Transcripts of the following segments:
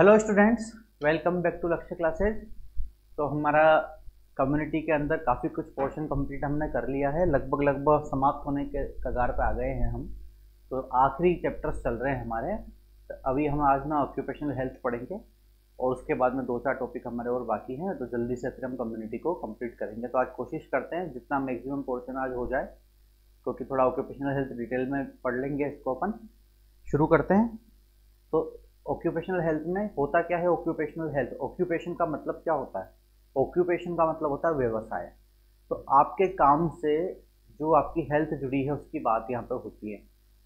Hello students, welcome back to Lakshya classes. तो हमारा community के अंदर काफ़ी कुछ पोर्शन कंप्लीट हमने कर लिया है, लगभग समाप्त होने के कगार पे आ गए हैं हम। तो आखिरी चैप्टर्स चल रहे हैं हमारे। तो अभी हम आज ना ऑक्यूपेशनल हेल्थ पढ़ेंगे और उसके बाद में 2-4 टॉपिक हमारे और बाकी हैं, तो जल्दी से फिर हम कम्युनिटी को कम्प्लीट करेंगे। तो आज कोशिश करते हैं जितना मैक्सिमम पोर्शन आज हो जाए, क्योंकि थोड़ा ऑक्यूपेशनल हेल्थ डिटेल में पढ़ लेंगे। इसको अपन शुरू करते हैं। तो ऑक्यूपेशनल हेल्थ में होता क्या है? ऑक्यूपेशनल हेल्थ, ऑक्यूपेशन का मतलब क्या होता है? ऑक्यूपेशन का मतलब होता है व्यवसाय। तो आपके काम से जो आपकी हेल्थ जुड़ी है उसकी बात यहाँ पे होती है।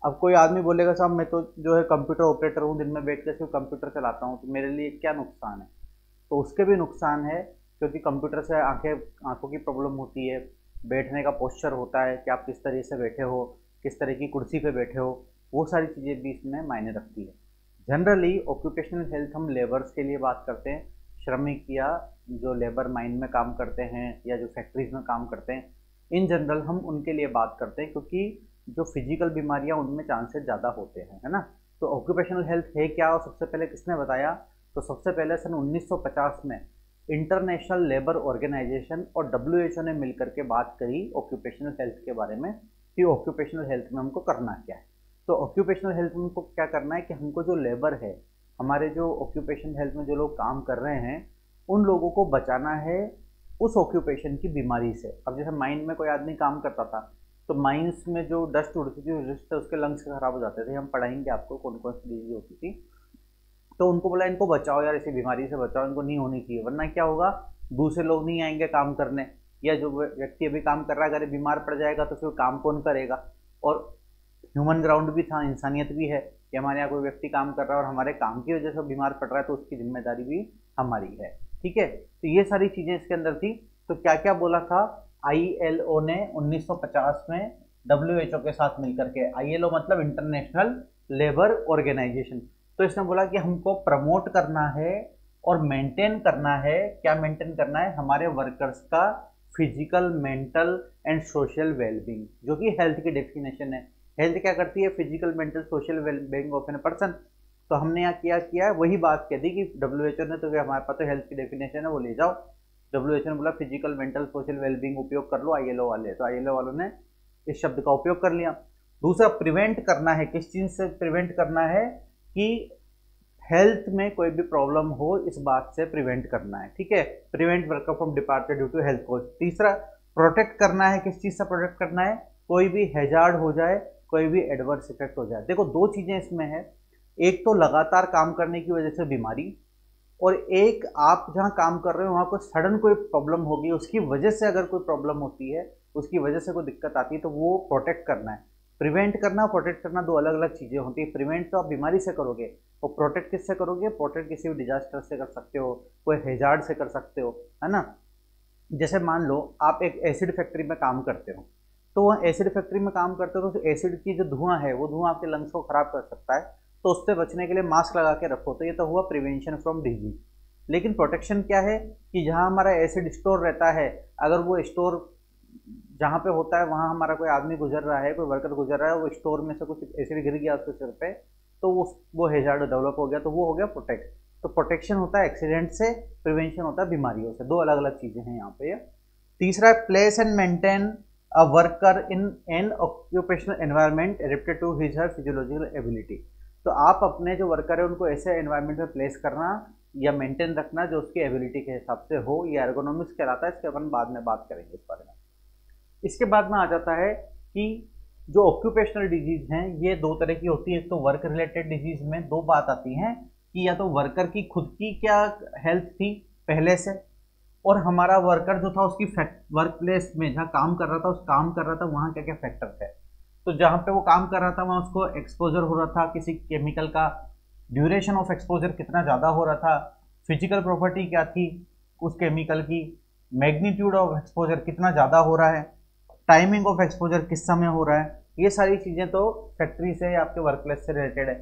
अब कोई आदमी बोलेगा साहब मैं तो जो है कंप्यूटर ऑपरेटर हूँ, दिन में बैठ कर सिर्फ कंप्यूटर चलाता हूँ, तो मेरे लिए क्या नुकसान है? तो उसके भी नुकसान है, क्योंकि कंप्यूटर से आँखों की प्रॉब्लम होती है, बैठने का पोस्चर होता है कि आप किस तरह से बैठे हो, किस तरह की कुर्सी पे बैठे हो, वो सारी चीज़ें भी इसमें मायने रखती है। जनरली ऑक्यूपेशनल हेल्थ हम लेबर्स के लिए बात करते हैं, श्रमिक या जो लेबर माइन में काम करते हैं या जो फैक्ट्रीज में काम करते हैं, इन जनरल हम उनके लिए बात करते हैं, क्योंकि जो फिजिकल बीमारियां उनमें चांसेस ज़्यादा होते हैं, है ना। तो ऑक्यूपेशनल हेल्थ है क्या और सबसे पहले किसने बताया? तो सबसे पहले सन 1950 में इंटरनेशनल लेबर ऑर्गेनाइजेशन और WHO ने मिलकर के बात करी ऑक्यूपेशनल हेल्थ के बारे में कि ऑक्यूपेशनल हेल्थ में हमको करना क्या है। तो ऑक्यूपेशनल हेल्थ में हमको क्या करना है कि हमको जो लेबर है, हमारे जो ऑक्यूपेशन हेल्थ में जो लोग काम कर रहे हैं, उन लोगों को बचाना है उस ऑक्यूपेशन की बीमारी से। अब जैसे माइन में कोई आदमी काम करता था, तो माइंस में जो डस्ट उड़ती थी, उसके लंग्स खराब हो जाते थे। हम पढ़ाएंगे आपको कौन कौन सी डिजीज होती थी। तो उनको बोला इनको बचाओ यार, इसी बीमारी से बचाओ, इनको नहीं होनी चाहिए, वरना क्या होगा, दूसरे लोग नहीं आएंगे काम करने, या जो व्यक्ति अभी काम कर रहा है अगर बीमार पड़ जाएगा तो फिर काम कौन करेगा। और ह्यूमन ग्राउंड भी था, इंसानियत भी है कि हमारे यहाँ कोई व्यक्ति काम कर रहा है और हमारे काम की वजह से बीमार पड़ रहा है, तो उसकी जिम्मेदारी भी हमारी है, ठीक है। तो ये सारी चीज़ें इसके अंदर थी। तो क्या क्या बोला था? ILO ने 1950 में WHO के साथ मिलकर के, ILO मतलब इंटरनेशनल लेबर ऑर्गेनाइजेशन, तो इसने बोला कि हमको प्रमोट करना है और मेंटेन करना है। क्या मेंटेन करना है? हमारे वर्कर्स का physical, mental and social wellbeing, जो कि हेल्थ की डेफिनेशन है। हेल्थ क्या करती है? Physical, mental, social wellbeing of an person. तो हमने यहाँ किया वही बात कह दी कि WHO ने तो हमारे पास तो हेल्थ की डेफिनेशन है, वो ले जाओ। WHO ने बोला फिजिकल, मेंटल, सोशल वेलबींग उपयोग कर लो ILO वाले, तो ILO वालों ने इस शब्द का उपयोग कर लिया। दूसरा, प्रिवेंट करना है। किस चीज़ से प्रिवेंट करना है? कि हेल्थ में कोई भी प्रॉब्लम हो, इस बात से प्रिवेंट करना है, ठीक है। Prevent worker from departure due to health cause. तीसरा, प्रोटेक्ट करना है। किस चीज़ से प्रोटेक्ट करना है? कोई भी हैजार्ड हो जाए, कोई भी एडवर्स इफेक्ट हो जाए। देखो दो चीज़ें इसमें है, एक तो लगातार काम करने की वजह से बीमारी, और एक आप जहाँ काम कर रहे हो वहाँ कोई सडन कोई प्रॉब्लम होगी, उसकी वजह से अगर कोई प्रॉब्लम होती है, उसकी वजह से कोई दिक्कत आती है, तो वो प्रोटेक्ट करना है। प्रिवेंट करना और प्रोटेक्ट करना दो अलग अलग चीज़ें होती है। प्रिवेंट तो आप बीमारी से करोगे, और प्रोटेक्ट किससे करोगे? प्रोटेक्ट किसी भी डिजास्टर से कर सकते हो, कोई हैजार्ड से कर सकते हो, है ना। जैसे मान लो आप एक एसिड फैक्ट्री में काम करते हो, तो वहाँ एसिड फैक्ट्री में काम करते हो तो एसिड की जो धुआं है, वो धुआं आपके लंग्स को ख़राब कर सकता है, तो उससे बचने के लिए मास्क लगा के रखो। तो ये तो हुआ प्रिवेंशन फ्रॉम डिजीज। लेकिन प्रोटेक्शन क्या है? कि जहाँ हमारा एसिड स्टोर रहता है, अगर वो स्टोर जहाँ पे होता है वहाँ हमारा कोई आदमी गुजर रहा है, कोई वर्कर गुजर रहा है, वो स्टोर में से कुछ एसिड गिर गया उसके सिर पर, तो वो हैजार्ड डेवलप हो गया, तो वो हो गया प्रोटेक्ट। तो प्रोटेक्शन होता है एक्सीडेंट से, प्रिवेंशन होता है बीमारियों से, दो अलग अलग चीज़ें हैं यहाँ पे। तीसरा, place and maintain a worker in an occupational environment adapted to his her physiological ability। तो आप अपने जो वर्कर है उनको ऐसे एनवायरनमेंट में प्लेस करना या मेंटेन रखना जो उसकी एबिलिटी के हिसाब से हो, या एर्गोनॉमिक्स कहलाता है। इसके अपन बाद में बात करेंगे इस बारे में। इसके बाद में आ जाता है कि जो ऑक्यूपेशनल डिजीज हैं, ये दो तरह की होती है। एक तो वर्क रिलेटेड डिजीज में दो बात आती हैं कि या तो वर्कर की खुद की क्या हेल्थ थी पहले से, और हमारा वर्कर जो था उसकी वर्क प्लेस में जहाँ काम कर रहा था, उस काम कर रहा था वहाँ क्या क्या फैक्टर थे। तो जहाँ पे वो काम कर रहा था वहाँ उसको एक्सपोजर हो रहा था किसी केमिकल का, ड्यूरेशन ऑफ एक्सपोजर कितना ज़्यादा हो रहा था, फिजिकल प्रॉपर्टी क्या थी उस केमिकल की, मैग्नीट्यूड ऑफ एक्सपोजर कितना ज़्यादा हो रहा है, टाइमिंग ऑफ एक्सपोजर किस समय हो रहा है, ये सारी चीज़ें तो फैक्ट्री से या आपके वर्क प्लेस से रिलेटेड है।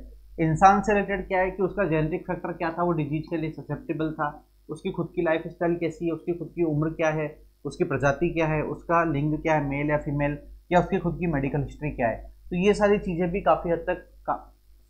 इंसान से रिलेटेड क्या है कि उसका जेनेटिक फैक्टर क्या था, वो डिजीज के लिए ससेप्टेबल था, उसकी खुद की लाइफ स्टाइल कैसी है, उसकी खुद की उम्र क्या है, उसकी प्रजाति क्या है, उसका लिंग क्या है, मेल या फीमेल, या उसकी खुद की मेडिकल हिस्ट्री क्या है। तो ये सारी चीज़ें भी काफ़ी हद तक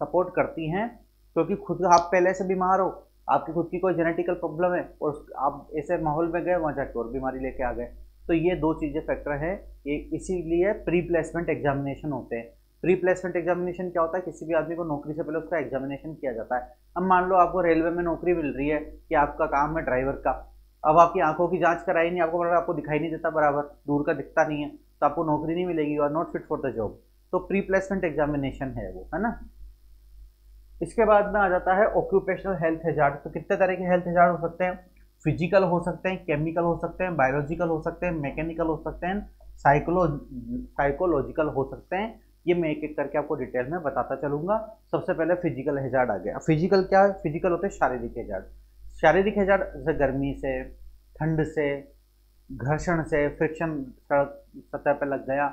सपोर्ट करती हैं, क्योंकि खुद आप पहले से बीमार हो आपकी खुद की कोई जेनेटिकल प्रॉब्लम है और आप ऐसे माहौल में गए वहाँ जाकर और बीमारी लेके आ गए। तो ये दो चीज़ें फैक्टर है, ये इसीलिए प्री प्लेसमेंट एग्जामिनेशन होते हैं। प्री प्लेसमेंट एग्जामिनेशन क्या होता है, किसी भी आदमी को नौकरी से पहले उसका एग्जामिनेशन किया जाता है। अब मान लो आपको रेलवे में नौकरी मिल रही है कि आपका काम है ड्राइवर का, अब आपकी आंखों की जांच कराई नहीं, आपको मतलब आपको दिखाई नहीं देता बराबर, दूर का दिखता नहीं है, तो आपको नौकरी नहीं मिलेगी, you are not fit for the job. तो प्री प्लेसमेंट एग्जामिनेशन है वो, है ना। इसके बाद में आ जाता है ऑक्यूपेशनल हेल्थ हैजार्ड। तो कितने तरह के हेल्थ हैजार्ड हो सकते हैं, फिजिकल हो सकते हैं, केमिकल हो सकते हैं, बायोलॉजिकल हो सकते हैं, मैकेनिकल हो सकते हैं, साइकोलॉजिकल हो सकते हैं। ये मैं एक एक करके आपको डिटेल में बताता चलूंगा। सबसे पहले फिजिकल हैजार्ड आ गया। फिजिकल क्या है, फिजिकल होते हैं शारीरिक हैजार्ड। शारीरिक हैजार्ड जैसे गर्मी से, ठंड से, घर्षण से, फ्रिक्शन सड़क सतह पर लग गया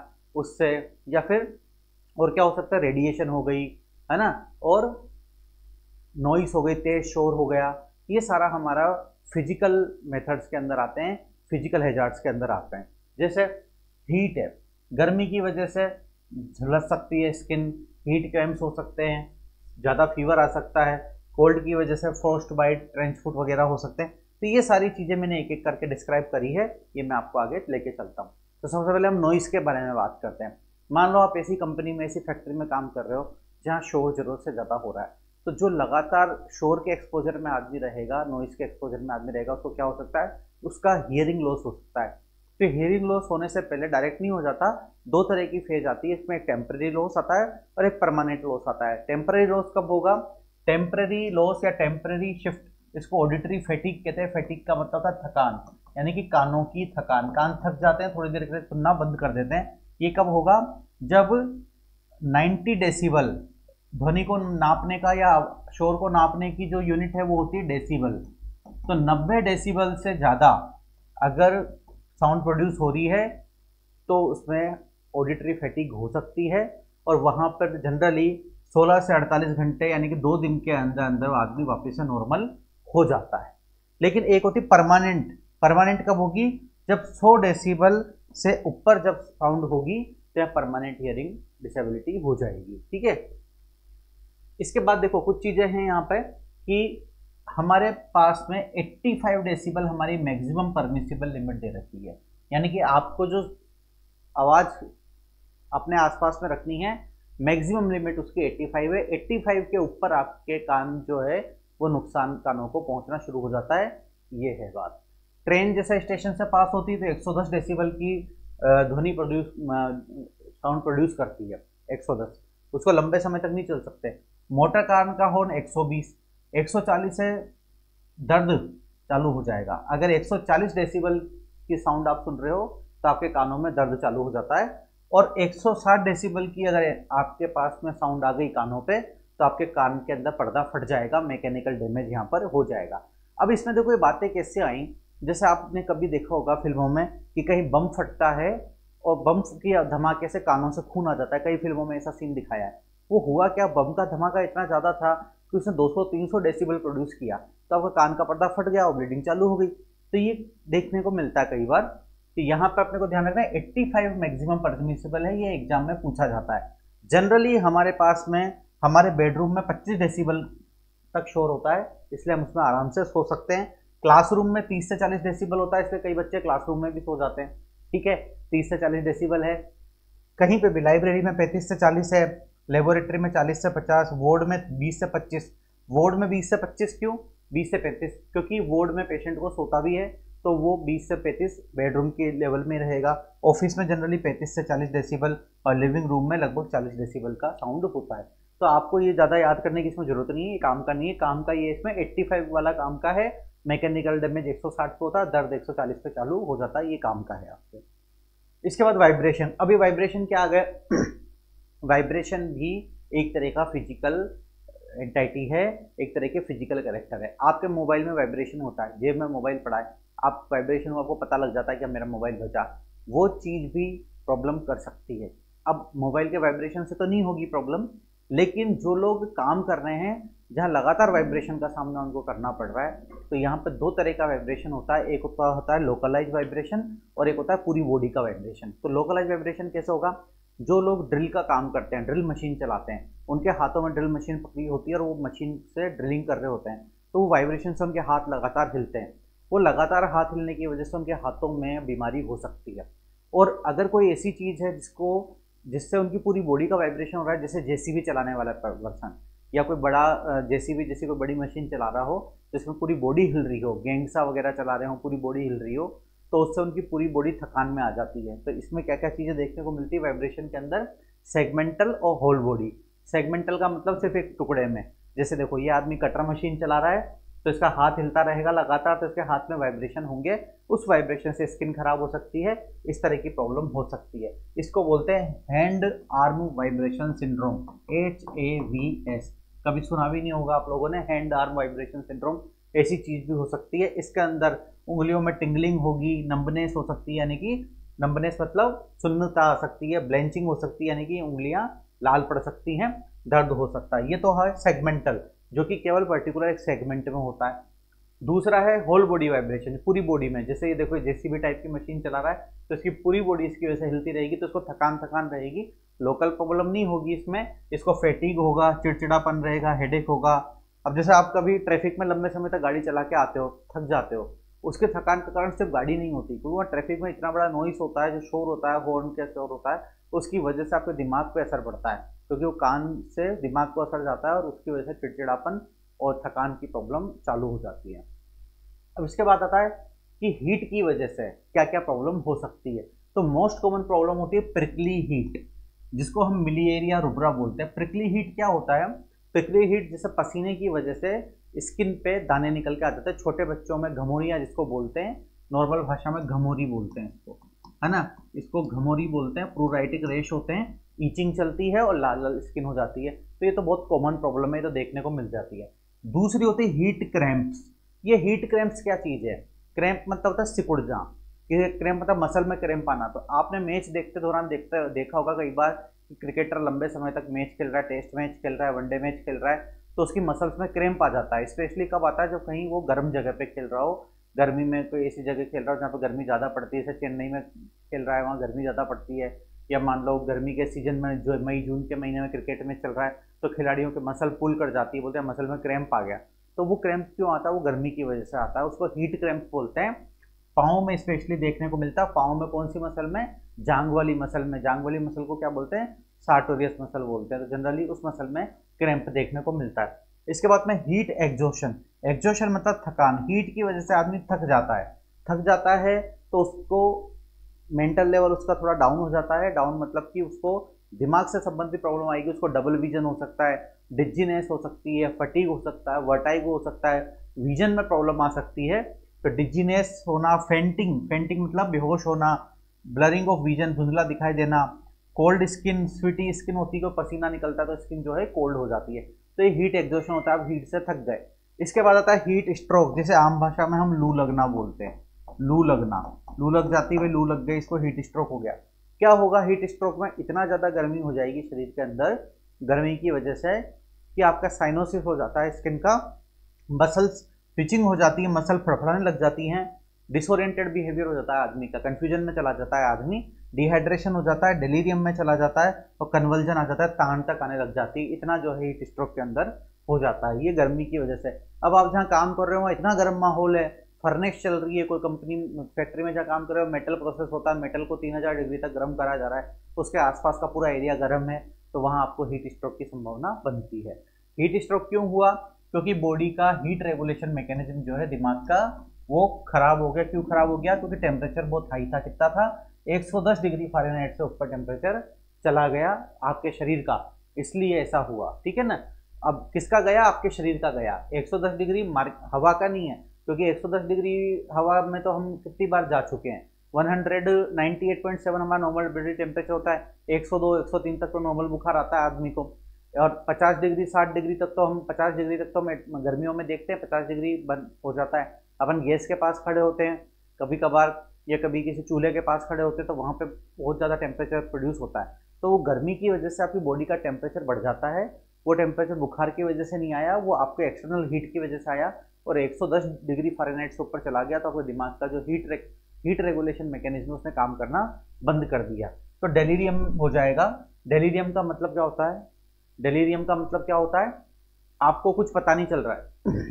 उससे, या फिर और क्या हो सकता है, रेडिएशन हो गई, है ना, और नॉइस हो गई, तेज शोर हो गया। ये सारा हमारा फिजिकल मेथड्स के अंदर आते हैं, फिजिकल हैजार्ड्स के अंदर आते हैं। जैसे हीट है, गर्मी की वजह से झुलस सकती है स्किन, हीट क्रैम्प्स हो सकते हैं, ज़्यादा फीवर आ सकता है, कोल्ड की वजह से फ्रॉस्ट बाइट, ट्रेंच फुट वगैरह हो सकते हैं। तो ये सारी चीज़ें मैंने एक एक करके डिस्क्राइब करी है, ये मैं आपको आगे लेके चलता हूँ। तो सबसे पहले हम नॉइज़ के बारे में बात करते हैं। मान लो आप ऐसी कंपनी में, ऐसी फैक्ट्री में काम कर रहे हो जहाँ शोर ज़रूरत से ज़्यादा हो रहा है, तो जो लगातार शोर के एक्सपोजर में आदमी रहेगा, नॉइज़ के एक्सपोजर में आदमी रहेगा, उसको क्या हो सकता है, उसका हियरिंग लॉस हो सकता है। तो हियरिंग लॉस होने से पहले डायरेक्ट नहीं हो जाता, दो तरह की फेज आती है इसमें, एक टेम्परेरी लॉस आता है और एक परमानेंट लॉस आता है। टेम्परेरी लॉस कब होगा, टेम्परेरी लॉस या टेम्परेरी शिफ्ट, इसको ऑडिटरी फैटिक कहते हैं। फैटिक का मतलब होता है थकान, यानी कि कानों की थकान, कान थक जाते हैं, थोड़ी देर के लिए सुनना बंद कर देते हैं। ये कब होगा, जब 90 डेसीबल, ध्वनि को नापने का या शोर को नापने की जो यूनिट है वो होती है डेसीबल, तो 90 डेसीबल से ज़्यादा अगर साउंड प्रोड्यूस हो रही है तो उसमें ऑडिटरी फैटिग हो सकती है। और वहाँ पर जनरली 16 से 48 घंटे यानी कि 2 दिन के अंदर अंदर आदमी वापस से नॉर्मल हो जाता है। लेकिन एक होती परमानेंट, परमानेंट कब होगी, जब 100 डेसीबल से ऊपर जब साउंड होगी तो परमानेंट हियरिंग डिसेबिलिटी हो जाएगी, ठीक है। इसके बाद देखो कुछ चीज़ें हैं यहाँ पे कि हमारे पास में 85 डेसिबल हमारी मैक्सिमम परमिसिबल लिमिट दे रखी है, यानी कि आपको जो आवाज़ अपने आसपास में रखनी है मैक्सिमम लिमिट उसकी 85 है। 85 के ऊपर आपके कान जो है वो नुकसान, कानों को पहुँचना शुरू हो जाता है, ये है बात। ट्रेन जैसे स्टेशन से पास होती है तो 110 डेसिबल की ध्वनि साउंड प्रोड्यूस करती है, 110, उसको लंबे समय तक नहीं चल सकते। मोटर कार का हॉर्न 120, 140 से दर्द चालू हो जाएगा। अगर 140 डेसिबल की साउंड आप सुन रहे हो तो आपके कानों में दर्द चालू हो जाता है। और 160 डेसिबल की अगर आपके पास में साउंड आ गई कानों पे तो आपके कान के अंदर पर्दा फट जाएगा, मैकेनिकल डैमेज यहाँ पर हो जाएगा। अब इसमें देखो ये बातें कैसे आई, जैसे आपने कभी देखा होगा फिल्मों में कि कहीं बम फटता है और बम की धमाके से कानों से खून आ जाता है, कई फिल्मों में ऐसा सीन दिखाया है। वो हुआ क्या, बम का धमाका इतना ज़्यादा था कि उसने 200-300 डेसिबल प्रोड्यूस किया, तो आपका कान का पर्दा फट गया और ब्लीडिंग चालू हो गई। तो ये देखने को मिलता है कई बार। तो यहाँ पर अपने को ध्यान रखना है 85 मैक्सिमम परमिसिबल है, ये एग्जाम में पूछा जाता है। जनरली हमारे पास में, हमारे बेडरूम में 25 डेसिबल तक शोर होता है, इसलिए हम उसमें आराम से सो सकते हैं। क्लासरूम में 30 से 40 डेसिबल होता है, इसलिए कई बच्चे क्लासरूम में भी सो जाते हैं, ठीक है, 30 से 40 डेसिबल है। कहीं पे भी लाइब्रेरी में 35 से 40 है, लेबोरेटरी में 40 से 50, वार्ड में 20 से 25, वार्ड में 20 से 25 क्यों, 20 से 35 क्योंकि वार्ड में पेशेंट को सोता भी है तो वो 20 से 35 बेडरूम के लेवल में रहेगा। ऑफिस में जनरली 35 से 40 डेसिबल और लिविंग रूम में लगभग 40 डेसिबल का साउंड होता है। तो आपको ये ज़्यादा याद करने की इसमें ज़रूरत नहीं है, काम का नहीं है, काम का ये इसमें 85 वाला काम का है। मैकेनिकल डैमेज 160 पे होता है, दर्द 140 पे चालू हो जाता है, ये काम का है आपके। इसके बाद वाइब्रेशन, अभी वाइब्रेशन क्या आ गया वाइब्रेशन भी एक तरह का फिजिकल एंटाइटी है, एक तरह के फिजिकल करेक्टर है। आपके मोबाइल में वाइब्रेशन होता है, जेब में मोबाइल पड़ा है, आप वाइब्रेशन को आपको पता लग जाता है कि मेरा मोबाइल बजा, वो चीज़ भी प्रॉब्लम कर सकती है। अब मोबाइल के वाइब्रेशन से तो नहीं होगी प्रॉब्लम, लेकिन जो लोग काम कर रहे हैं जहाँ लगातार वाइब्रेशन का सामना उनको करना पड़ रहा है, तो यहाँ पर दो तरह का वाइब्रेशन होता है, एक होता है लोकलाइज वाइब्रेशन और एक होता है पूरी बॉडी का वाइब्रेशन। तो लोकलाइज वाइब्रेशन कैसे होगा, जो लोग ड्रिल का काम करते हैं, ड्रिल मशीन चलाते हैं, उनके हाथों में ड्रिल मशीन पकड़ी होती है और वो मशीन से ड्रिलिंग कर रहे होते हैं, तो वाइब्रेशन से उनके हाथ लगातार हिलते हैं, वो लगातार हाथ हिलने की वजह से उनके हाथों में बीमारी हो सकती है। और अगर कोई ऐसी चीज़ है जिसको जिससे उनकी पूरी बॉडी का वाइब्रेशन हो रहा है, जैसे जेसीबी चलाने वाला पर्सन या कोई बड़ा जेसीबी जैसी कोई बड़ी मशीन चला रहा हो जिसमें पूरी बॉडी हिल रही हो, गेंगसा वगैरह चला रहे हो पूरी बॉडी हिल रही हो, तो उससे उनकी पूरी बॉडी थकान में आ जाती है। तो इसमें क्या क्या चीज़ें देखने को मिलती है वाइब्रेशन के अंदर? सेगमेंटल और होल बॉडी। सेगमेंटल का मतलब सिर्फ एक टुकड़े में, जैसे देखो ये आदमी कटर मशीन चला रहा है तो इसका हाथ हिलता रहेगा लगातार, तो इसके हाथ में वाइब्रेशन होंगे, उस वाइब्रेशन से स्किन खराब हो सकती है, इस तरह की प्रॉब्लम हो सकती है। इसको बोलते हैं hand arm vibration syndrome, HAVS। कभी सुना भी नहीं होगा आप लोगों ने हैंड आर्म वाइब्रेशन सिंड्रोम। ऐसी चीज़ भी हो सकती है। इसके अंदर उंगलियों में टिंगलिंग होगी, नंबनेस हो सकती है, यानी कि नंबनेस मतलब सुन्नता आ सकती है, ब्लेंचिंग हो सकती है, यानी कि उंगलियाँ लाल पड़ सकती हैं, दर्द हो सकता है। ये तो है सेगमेंटल, जो कि केवल पर्टिकुलर एक सेगमेंट में होता है। दूसरा है होल बॉडी वाइब्रेशन, पूरी बॉडी में। जैसे ये देखो जेसीबी टाइप की मशीन चला रहा है तो इसकी पूरी बॉडी इसकी वजह से हिलती रहेगी, तो इसको थकान रहेगी। लोकल प्रॉब्लम नहीं होगी इसमें, इसको फैटीग होगा, चिड़चिड़ापन रहेगा, हेडेक होगा। अब जैसे आप कभी ट्रैफिक में लंबे समय तक गाड़ी चला के आते हो, थक जाते हो, उसके थकान के कारण सिर्फ गाड़ी नहीं होती, क्योंकि वहाँ ट्रैफिक में इतना बड़ा नॉइस होता है, जो शोर होता है, हॉर्न का शोर होता है, उसकी वजह से आपके दिमाग पर असर पड़ता है, क्योंकि वो कान से दिमाग को असर जाता है और उसकी वजह से चिड़चिड़ापन और थकान की प्रॉब्लम चालू हो जाती है। अब इसके बाद आता है कि हीट की वजह से क्या क्या प्रॉब्लम हो सकती है। तो मोस्ट कॉमन प्रॉब्लम होती है प्रिकली हीट, जिसको हम मिलिएरिया रुब्रा बोलते हैं। प्रिकली हीट क्या होता है? प्रिकली हीट जैसे पसीने की वजह से स्किन पे दाने निकल के आ जाते हैं। छोटे बच्चों में घमोरिया जिसको बोलते हैं, नॉर्मल भाषा में घमोरी बोलते हैं इसको, है ना, इसको घमोरी बोलते हैं। प्रूराइटिक रेश होते हैं, ईचिंग चलती है और लाल लाल स्किन हो जाती है। तो ये तो बहुत कॉमन प्रॉब्लम है, ये तो देखने को मिल जाती है। दूसरी होती है हीट क्रैम्प्स। ये हीट क्रैम्प्स क्या चीज़ है? क्रैम्प मतलब होता है सिकुड़ जाना, ये क्रैम्प मतलब मसल में क्रैम्प आना। तो आपने मैच देखते दौरान देखा होगा कई बार, क्रिकेटर लंबे समय तक मैच खेल रहा है, टेस्ट मैच खेल रहा है, वनडे मैच खेल रहा है, तो उसकी मसल्स में क्रैम्प आ जाता है। स्पेशली कब आता है? जब कहीं वो गर्म जगह पे खेल रहा हो, गर्मी में कोई ऐसी जगह खेल रहा हो जहाँ पर गर्मी ज़्यादा पड़ती है, जैसे चेन्नई में खेल रहा है वहाँ गर्मी ज़्यादा पड़ती है, या मान लो गर्मी के सीजन में जो मई जून के महीने में क्रिकेट में चल रहा है, तो खिलाड़ियों के मसल पुल कर जाती है, बोलते हैं मसल में क्रैम्प आ गया। तो वो क्रैम्प क्यों आता है? वो गर्मी की वजह से आता है, उसको हीट क्रैम्प बोलते हैं। पाँव में स्पेशली देखने को मिलता है। पाँव में कौन सी मसल में? जांग वाली मसल में। जांग वाली मसल को क्या बोलते हैं? सार्टोरियस मसल बोलते हैं। तो जनरली उस मसल में क्रैम्प देखने को मिलता है। इसके बाद में हीट एग्जॉशन। एग्जॉशन मतलब थकान। हीट की वजह से आदमी थक जाता है, थक जाता है तो उसको मेंटल लेवल उसका थोड़ा डाउन हो जाता है। डाउन मतलब कि उसको दिमाग से संबंधित प्रॉब्लम आएगी, उसको डबल विजन हो सकता है, डिजीनेस हो सकती है, फटीग हो सकता है, वर्टाइगो हो सकता है, विजन में प्रॉब्लम आ सकती है। तो डिजीनेस होना, फेंटिंग मतलब बेहोश होना, ब्लरिंग ऑफ विजन धुंधला दिखाई देना, कोल्ड स्किन, स्वीटी स्किन होती है, पसीना निकलता है तो स्किन जो है कोल्ड हो जाती है। तो ये हीट एग्जॉशन होता है, आप हीट से थक गए। इसके बाद आता है हीट स्ट्रोक, जैसे आम भाषा में हम लू लगना बोलते हैं। लू लगना, लू लग जाती है, लू लग गई, इसको हीट स्ट्रोक हो गया। क्या होगा हीट स्ट्रोक में? इतना ज़्यादा गर्मी हो जाएगी शरीर के अंदर, गर्मी की वजह से कि आपका साइनोसिस हो जाता है स्किन का, मसल्स स्विचिंग हो जाती है, मसल फड़फड़ाने लग जाती हैं, डिसोरिएंटेड बिहेवियर हो जाता है आदमी का, कन्फ्यूजन में चला जाता है आदमी, डिहाइड्रेशन हो जाता है, डिलीरियम में चला जाता है और कन्वल्जन आ जाता है, तान तक आने लग जाती है। इतना जो है हीट स्ट्रोक के अंदर हो जाता है, ये गर्मी की वजह से। अब आप जहाँ काम कर रहे हो इतना गर्म माहौल है, फर्नेस चल रही है, कोई कंपनी फैक्ट्री में जहाँ काम कर रहे हो मेटल प्रोसेस होता है, मेटल को 3000 डिग्री तक गर्म करा जा रहा है, उसके आसपास का पूरा एरिया गर्म है, तो वहाँ आपको हीट स्ट्रोक की संभावना बनती है। हीट स्ट्रोक क्यों हुआ? क्योंकि बॉडी का हीट रेगुलेशन मैकेनिज्म जो है दिमाग का, वो खराब हो गया। क्यों खराब हो गया? क्योंकि टेम्परेचर बहुत हाई था। कितना था? 110 डिग्री फारेनहाइट से ऊपर टेम्परेचर चला गया आपके शरीर का, इसलिए ऐसा हुआ। ठीक है ना? अब किसका गया? आपके शरीर का गया। 110 डिग्री हवा का नहीं है, क्योंकि 110 डिग्री हवा में तो हम कितनी बार जा चुके हैं। 198.7 हमारा नॉर्मल बॉडी टेम्परेचर होता है, 102-103 तक तो नॉर्मल बुखार आता है आदमी को, और 50 डिग्री 60 डिग्री तक तो हम 50 डिग्री तक तो हम गर्मियों में देखते हैं 50 डिग्री बंद हो जाता है। अपन गैस के पास खड़े होते हैं कभी कभार, या कभी किसी चूल्हे के पास खड़े होते हैं, तो वहाँ पे बहुत ज़्यादा टेम्परेचर प्रोड्यूस होता है। तो वो गर्मी की वजह से आपकी बॉडी का टेम्परेचर बढ़ जाता है। वो टेम्परेचर बुखार की वजह से नहीं आया, वो आपके एक्सटर्नल हीट की वजह से आया और 110 डिग्री फारेनहाइट से ऊपर चला गया, तो आपके दिमाग का जो हीट रेगुलेशन मैकेनिज्म उसने काम करना बंद कर दिया। तो डेलीरियम हो जाएगा। डेलीरियम का मतलब क्या होता है? डेलीरियम का मतलब क्या होता है? आपको कुछ पता नहीं चल रहा है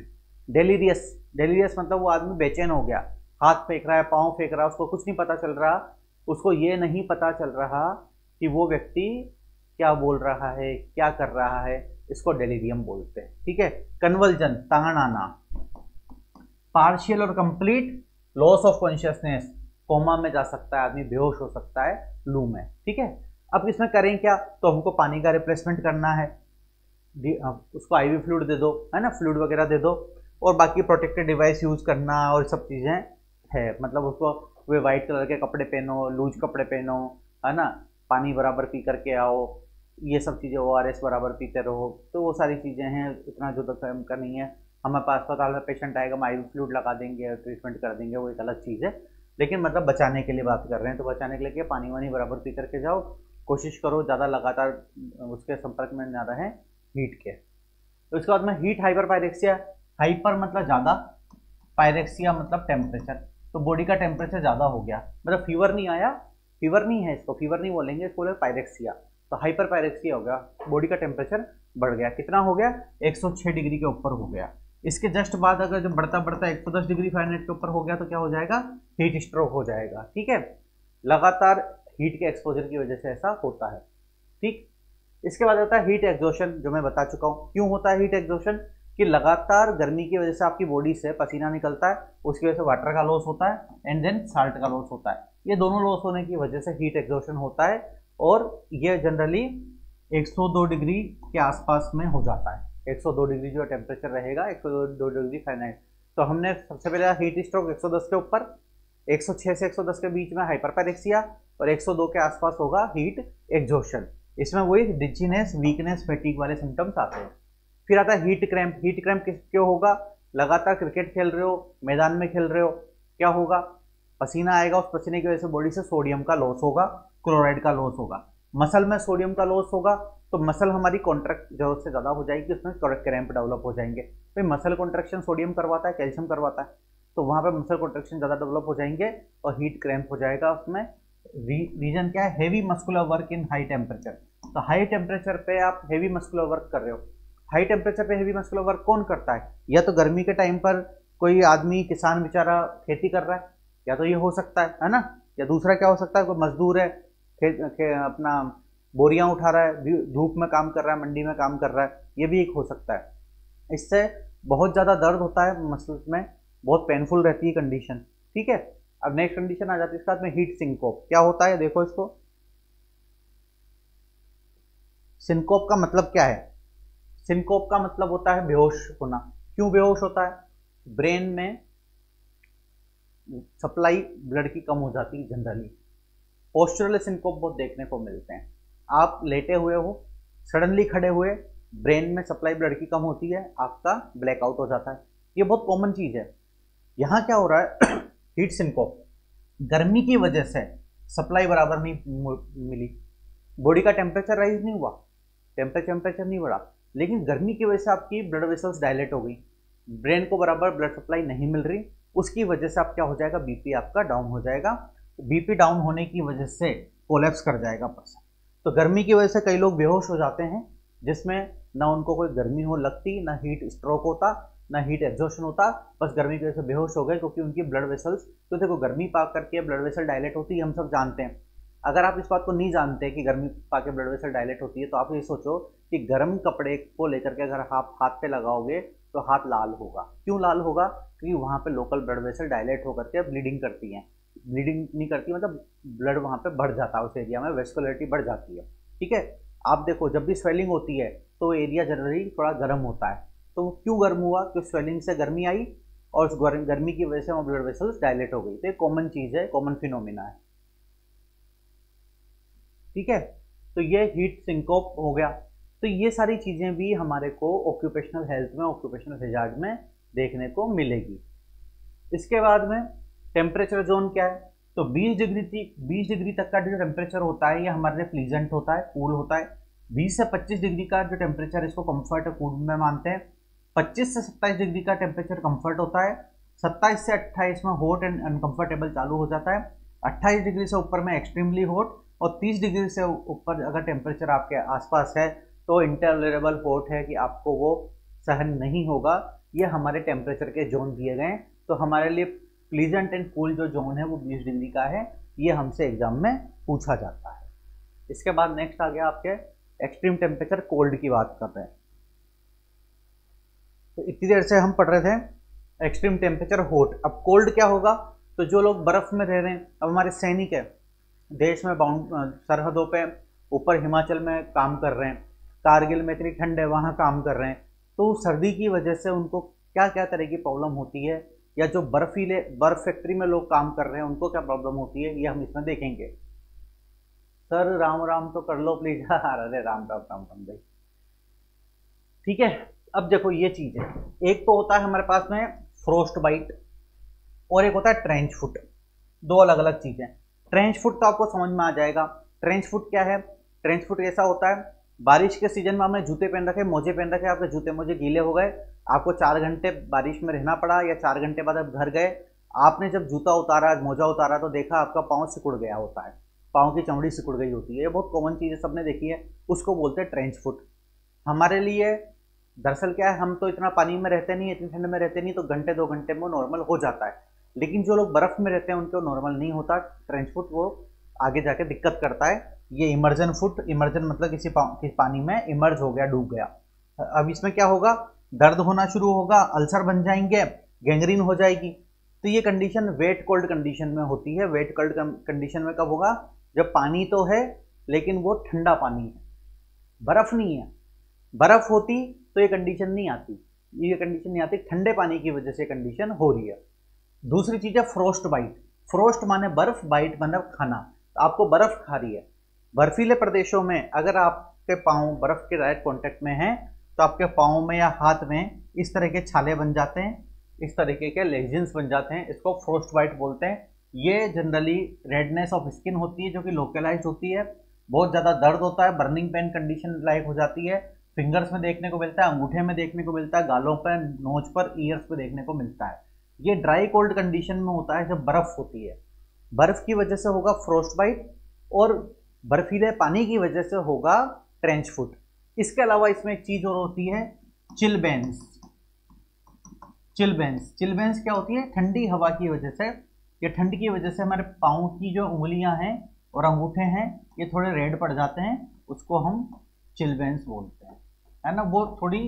डेलीरियस, डेलीरियस मतलब वो आदमी बेचैन हो गया, हाथ फेंक रहा है, पाँव फेंक रहा है, उसको कुछ नहीं पता चल रहा, उसको ये नहीं पता चल रहा कि वो व्यक्ति क्या बोल रहा है, क्या कर रहा है, इसको डेलीरियम बोलते हैं। ठीक है। कन्वल्जन तान आना, पार्शियल और complete loss of consciousness, coma में जा सकता है आदमी, बेहोश हो सकता है लू में। ठीक है। अब इसमें करें क्या, तो हमको पानी का रिप्लेसमेंट करना है, उसको आईवी फ्लूइड दे दो, है ना, फ्लूइड वगैरह दे दो, और बाकी प्रोटेक्टिव डिवाइस यूज़ करना और सब चीज़ें है, मतलब उसको वे वाइट कलर के कपड़े पहनो, लूज कपड़े पहनो, है ना, पानी बराबर पी करके आओ, ये सब चीज़ें, ORS बराबर पीते रहो, तो वो सारी चीज़ें हैं। इतना जो तक हम करनी है, हमारे पास अस्पताल में पेशेंट आएगा, हम IV फ्लूइड लगा देंगे, ट्रीटमेंट कर देंगे, वो एक अलग चीज़ है, लेकिन मतलब बचाने के लिए बात कर रहे हैं, तो बचाने के लिए पानी वानी बराबर पी करके जाओ, कोशिश करो ज़्यादा लगातार उसके संपर्क में ना रहें हीट के। उसके बाद में हीट हाइपर पायरेक्सिया, हाइपर मतलब ज़्यादा, पायरेक्सिया मतलब टेम्परेचर, तो बॉडी का टेम्परेचर ज़्यादा हो गया, मतलब फीवर नहीं आया, फीवर नहीं है, इसको फीवर नहीं बोलेंगे, इसको बोले पायरेक्सिया, तो हाइपर पायरेक्सिया हो गया, बॉडी का टेम्परेचर बढ़ गया, कितना हो गया 106 डिग्री के ऊपर हो गया। इसके जस्ट बाद अगर जो बढ़ता बढ़ता 110 डिग्री फ़ारेनहाइट के ऊपर हो गया तो क्या हो जाएगा, हीट स्ट्रोक हो जाएगा। ठीक है। लगातार हीट के एक्सपोजर की वजह से ऐसा होता है। ठीक। इसके बाद होता है हीट एग्जॉशन, जो मैं बता चुका हूँ। क्यों होता है हीट एग्जॉशन, कि लगातार गर्मी की वजह से आपकी बॉडी से पसीना निकलता है, उसकी वजह से वाटर का लॉस होता है एंड देन साल्ट का लॉस होता है, ये दोनों लॉस होने की वजह से हीट एग्जॉशन होता है, और ये जनरली 102 डिग्री के आसपास में हो जाता है। 102 डिग्री जो टेम्परेचर रहेगा, 102 डिग्री फ़ारेनहाइट। तो हमने सबसे पहला हीट स्ट्रोक 110 के ऊपर, 106 से 110 के बीच में हाइपरपायरेक्सिया, और 102 के आसपास होगा हीट एग्जॉशन। इसमें वही डिजीनेस, वीकनेस, फैटीग वाले सिम्टम्स आते हैं। फिर आता है हीट क्रैम्प। हीट क्रैम्प क्यों होगा, लगातार क्रिकेट खेल रहे हो, मैदान में खेल रहे हो, क्या होगा, पसीना आएगा, उस पसीने की वजह से बॉडी से सोडियम का लॉस होगा, क्लोराइड का लॉस होगा, मसल में सोडियम का लॉस होगा, तो मसल हमारी कॉन्ट्रैक्ट जरूरत से ज़्यादा हो जाएगी, उसमें क्रैम्प डेवलप हो जाएंगे। फिर मसल कॉन्ट्रैक्शन सोडियम करवाता है, कैल्शियम करवाता है, तो वहाँ पर मसल कॉन्ट्रैक्शन ज़्यादा डेवलप हो जाएंगे और हीट क्रैम्प हो जाएगा। उसमें रीजन क्या है, heavy muscular work in high temperature. तो हाई टेम्परेचर पे आप हैवी मस्कुलर वर्क कर रहे हो। हाई टेम्परेचर पे हैवी मस्कुलर वर्क कौन करता है, या तो गर्मी के टाइम पर कोई आदमी किसान बेचारा खेती कर रहा है, या तो ये हो सकता है ना, या दूसरा क्या हो सकता है, कोई मजदूर है, अपना बोरियां उठा रहा है, धूप में काम कर रहा है, मंडी में काम कर रहा है, ये भी एक हो सकता है। इससे बहुत ज़्यादा दर्द होता है मसल्स में, बहुत पेनफुल रहती है कंडीशन। ठीक है। अब नेक्स्ट कंडीशन आ जाती है इसके साथ में हीट सिंकोप। क्या होता है, देखो इसको, सिंकोप का मतलब क्या है, सिंकोप का मतलब होता है बेहोश होना। क्यों बेहोश होता है, ब्रेन में सप्लाई ब्लड की कम हो जाती है जनरली। पोस्चुरल सिंकोप बहुत देखने को मिलते हैं, आप लेटे हुए हो, सडनली खड़े हुए, ब्रेन में सप्लाई ब्लड की कम होती है, आपका ब्लैकआउट हो जाता है, ये बहुत कॉमन चीज़ है। यहाँ क्या हो रहा है, हीट सिंकोप, गर्मी की वजह से सप्लाई बराबर नहीं मिली, बॉडी का टेम्परेचर राइज नहीं हुआ, टेम्परेचर नहीं बढ़ा, लेकिन गर्मी की वजह से आपकी ब्लड वेसल्स डायलेट हो गई, ब्रेन को बराबर ब्लड सप्लाई नहीं मिल रही, उसकी वजह से आप क्या हो जाएगा, बीपी आपका डाउन हो जाएगा। बीपी डाउन होने की वजह से कोलैप्स कर जाएगा पर्सन। तो गर्मी की वजह से कई लोग बेहोश हो जाते हैं, जिसमें ना उनको कोई गर्मी हो लगती, ना हीट स्ट्रोक होता, ना हीट एग्जॉशन होता, बस गर्मी की वजह से बेहोश हो गए, क्योंकि उनकी ब्लड वेसल्स, तो देखो गर्मी पा करके ब्लड वेसल डायलेट होती है, हम सब जानते हैं। अगर आप इस बात को नहीं जानते कि गर्मी पा के ब्लड वेसल डायलेट होती है, तो आप ये सोचो कि गर्म कपड़े को लेकर के अगर आप हाथ पे लगाओगे तो हाथ लाल होगा। क्यों लाल होगा, क्योंकि वहाँ पर लोकल ब्लड वेसल डायलेट होकर के ब्लीडिंग करती हैं, ब्लीडिंग नहीं करती मतलब ब्लड वहाँ पर बढ़ जाता है, उस एरिया में वेस्कुलरिटी बढ़ जाती है। ठीक है। आप देखो जब भी स्वेलिंग होती है तो एरिया जनरली थोड़ा गर्म होता है, तो वो क्यों गर्म हुआ, क्योंकि स्वेलिंग से गर्मी आई और उस गर्मी की वजह से वहाँ ब्लड वेसल्स डायलेट हो गई। तो ये कॉमन चीज़ है, कॉमन फिनोमिना है। ठीक है। तो ये हीट सिंकोप हो गया। तो ये सारी चीज़ें भी हमारे को ऑक्यूपेशनल हेल्थ में, ऑक्यूपेशनल हैजार्ड में देखने को मिलेगी। इसके बाद में टेम्परेचर जोन क्या है, तो 20 डिग्री तक का जो टेम्परेचर होता है ये हमारे लिए प्लीजेंट होता है, कूल होता है। 20 से 25 डिग्री का जो टेम्परेचर, इसको कम्फर्ट और कूल में मानते हैं। 25 से 27 डिग्री का टेम्परेचर कंफर्ट होता है, 27 से 28 में हॉट एंड अनकंफर्टेबल चालू हो जाता है, 28 डिग्री से ऊपर में एक्सट्रीमली हॉट, और 30 डिग्री से ऊपर अगर टेम्परेचर आपके आसपास है तो इंटॉलरेबल हॉट है कि आपको वो सहन नहीं होगा, ये हमारे टेम्परेचर के जोन दिए गए हैं। तो हमारे लिए प्लीजेंट एंड कूल जो जोन है वो 20 डिग्री का है, ये हमसे एग्जाम में पूछा जाता है। इसके बाद नेक्स्ट आ गया आपके एक्सट्रीम टेम्परेचर कोल्ड की बात कर रहे हैं। तो इतनी देर से हम पढ़ रहे थे एक्सट्रीम टेम्परेचर हॉट, अब कोल्ड क्या होगा? तो जो लोग बर्फ़ में रह रहे हैं, अब हमारे सैनिक है देश में सरहदों पे, ऊपर हिमाचल में काम कर रहे हैं, कारगिल में इतनी ठंड है वहाँ काम कर रहे हैं, तो सर्दी की वजह से उनको क्या क्या तरह की प्रॉब्लम होती है, या जो बर्फीले बर्फ फैक्ट्री में लोग काम कर रहे हैं उनको क्या प्रॉब्लम होती है, ये हम इसमें देखेंगे। सर राम राम तो कर लो प्लीज। अरे राम राम राम राम भाई, ठीक है। अब देखो ये चीज़ है, एक तो होता है हमारे पास में फ्रोस्ट बाइट और एक होता है ट्रेंच फुट, दो अलग अलग चीज़ें। ट्रेंच फुट तो आपको समझ में आ जाएगा, ट्रेंच फुट क्या है। ट्रेंच फुट ऐसा होता है, बारिश के सीजन में हमने जूते पहन रखे, मोजे पहन रखे, आपके जूते मोजे गीले हो गए, आपको 4 घंटे बारिश में रहना पड़ा, या 4 घंटे बाद आप घर गए, आपने जब जूता उतारा मोजा उतारा तो देखा आपका पाँव सिकुड़ गया होता है, पाँव की चमड़ी सिकुड़ गई होती है। ये बहुत कॉमन चीज़ है, सबने देखी है, उसको बोलते हैं ट्रेंच फुट। हमारे लिए दरअसल क्या है, हम तो इतना पानी में रहते नहीं, इतनी ठंड में रहते नहीं, तो घंटे 2 घंटे में नॉर्मल हो जाता है, लेकिन जो लोग बर्फ़ में रहते हैं उनको नॉर्मल नहीं होता ट्रेंच फुट, वो आगे जाके दिक्कत करता है। ये इमर्जन फुट, इमर्जन मतलब किसी पानी में इमर्ज हो गया, डूब गया। अब इसमें क्या होगा, दर्द होना शुरू होगा, अल्सर बन जाएंगे, गैंग्रीन हो जाएगी। तो ये कंडीशन वेट कोल्ड कंडीशन में होती है। वेट कोल्ड कंडीशन में कब होगा, जब पानी तो है लेकिन वो ठंडा पानी है, बर्फ़ नहीं है। बर्फ़ होती तो ये कंडीशन नहीं आती, ये कंडीशन नहीं आती, ठंडे पानी की वजह से कंडीशन हो रही है। दूसरी चीज़ है फ्रोस्ट बाइट। फ्रोस्ट माने बर्फ़, बाइट माने खाना, तो आपको बर्फ़ खा रही है। बर्फीले प्रदेशों में अगर आपके पाँव बर्फ़ के डायरेक्ट कांटेक्ट में हैं तो आपके पाँव में या हाथ में इस तरह के छाले बन जाते हैं, इस तरीके के लेजिन्स बन जाते हैं, इसको फ्रोस्ट बाइट बोलते हैं। ये जनरली रेडनेस ऑफ स्किन होती है जो कि लोकलाइज होती है, बहुत ज़्यादा दर्द होता है, बर्निंग पेन कंडीशन लाइक हो जाती है, फिंगर्स में देखने को मिलता है, अंगूठे में देखने को मिलता है, गालों पर, नोज पर, ईयर्स पर देखने को मिलता है। ये ड्राई कोल्ड कंडीशन में होता है जब बर्फ़ होती है। बर्फ़ की वजह से होगा फ्रोस्ट बाइट और बर्फीले पानी की वजह से होगा ट्रेंच फुट। इसके अलावा इसमें एक चीज़ और होती है चिलबेंस। चिलबेंस, चिलबेंस क्या होती है, ठंडी हवा की वजह से या ठंड की वजह से हमारे पाँव की जो उंगलियां हैं और अंगूठे हैं ये थोड़े रेड पड़ जाते हैं, उसको हम चिलबेंस बोलते हैं, है ना। वो थोड़ी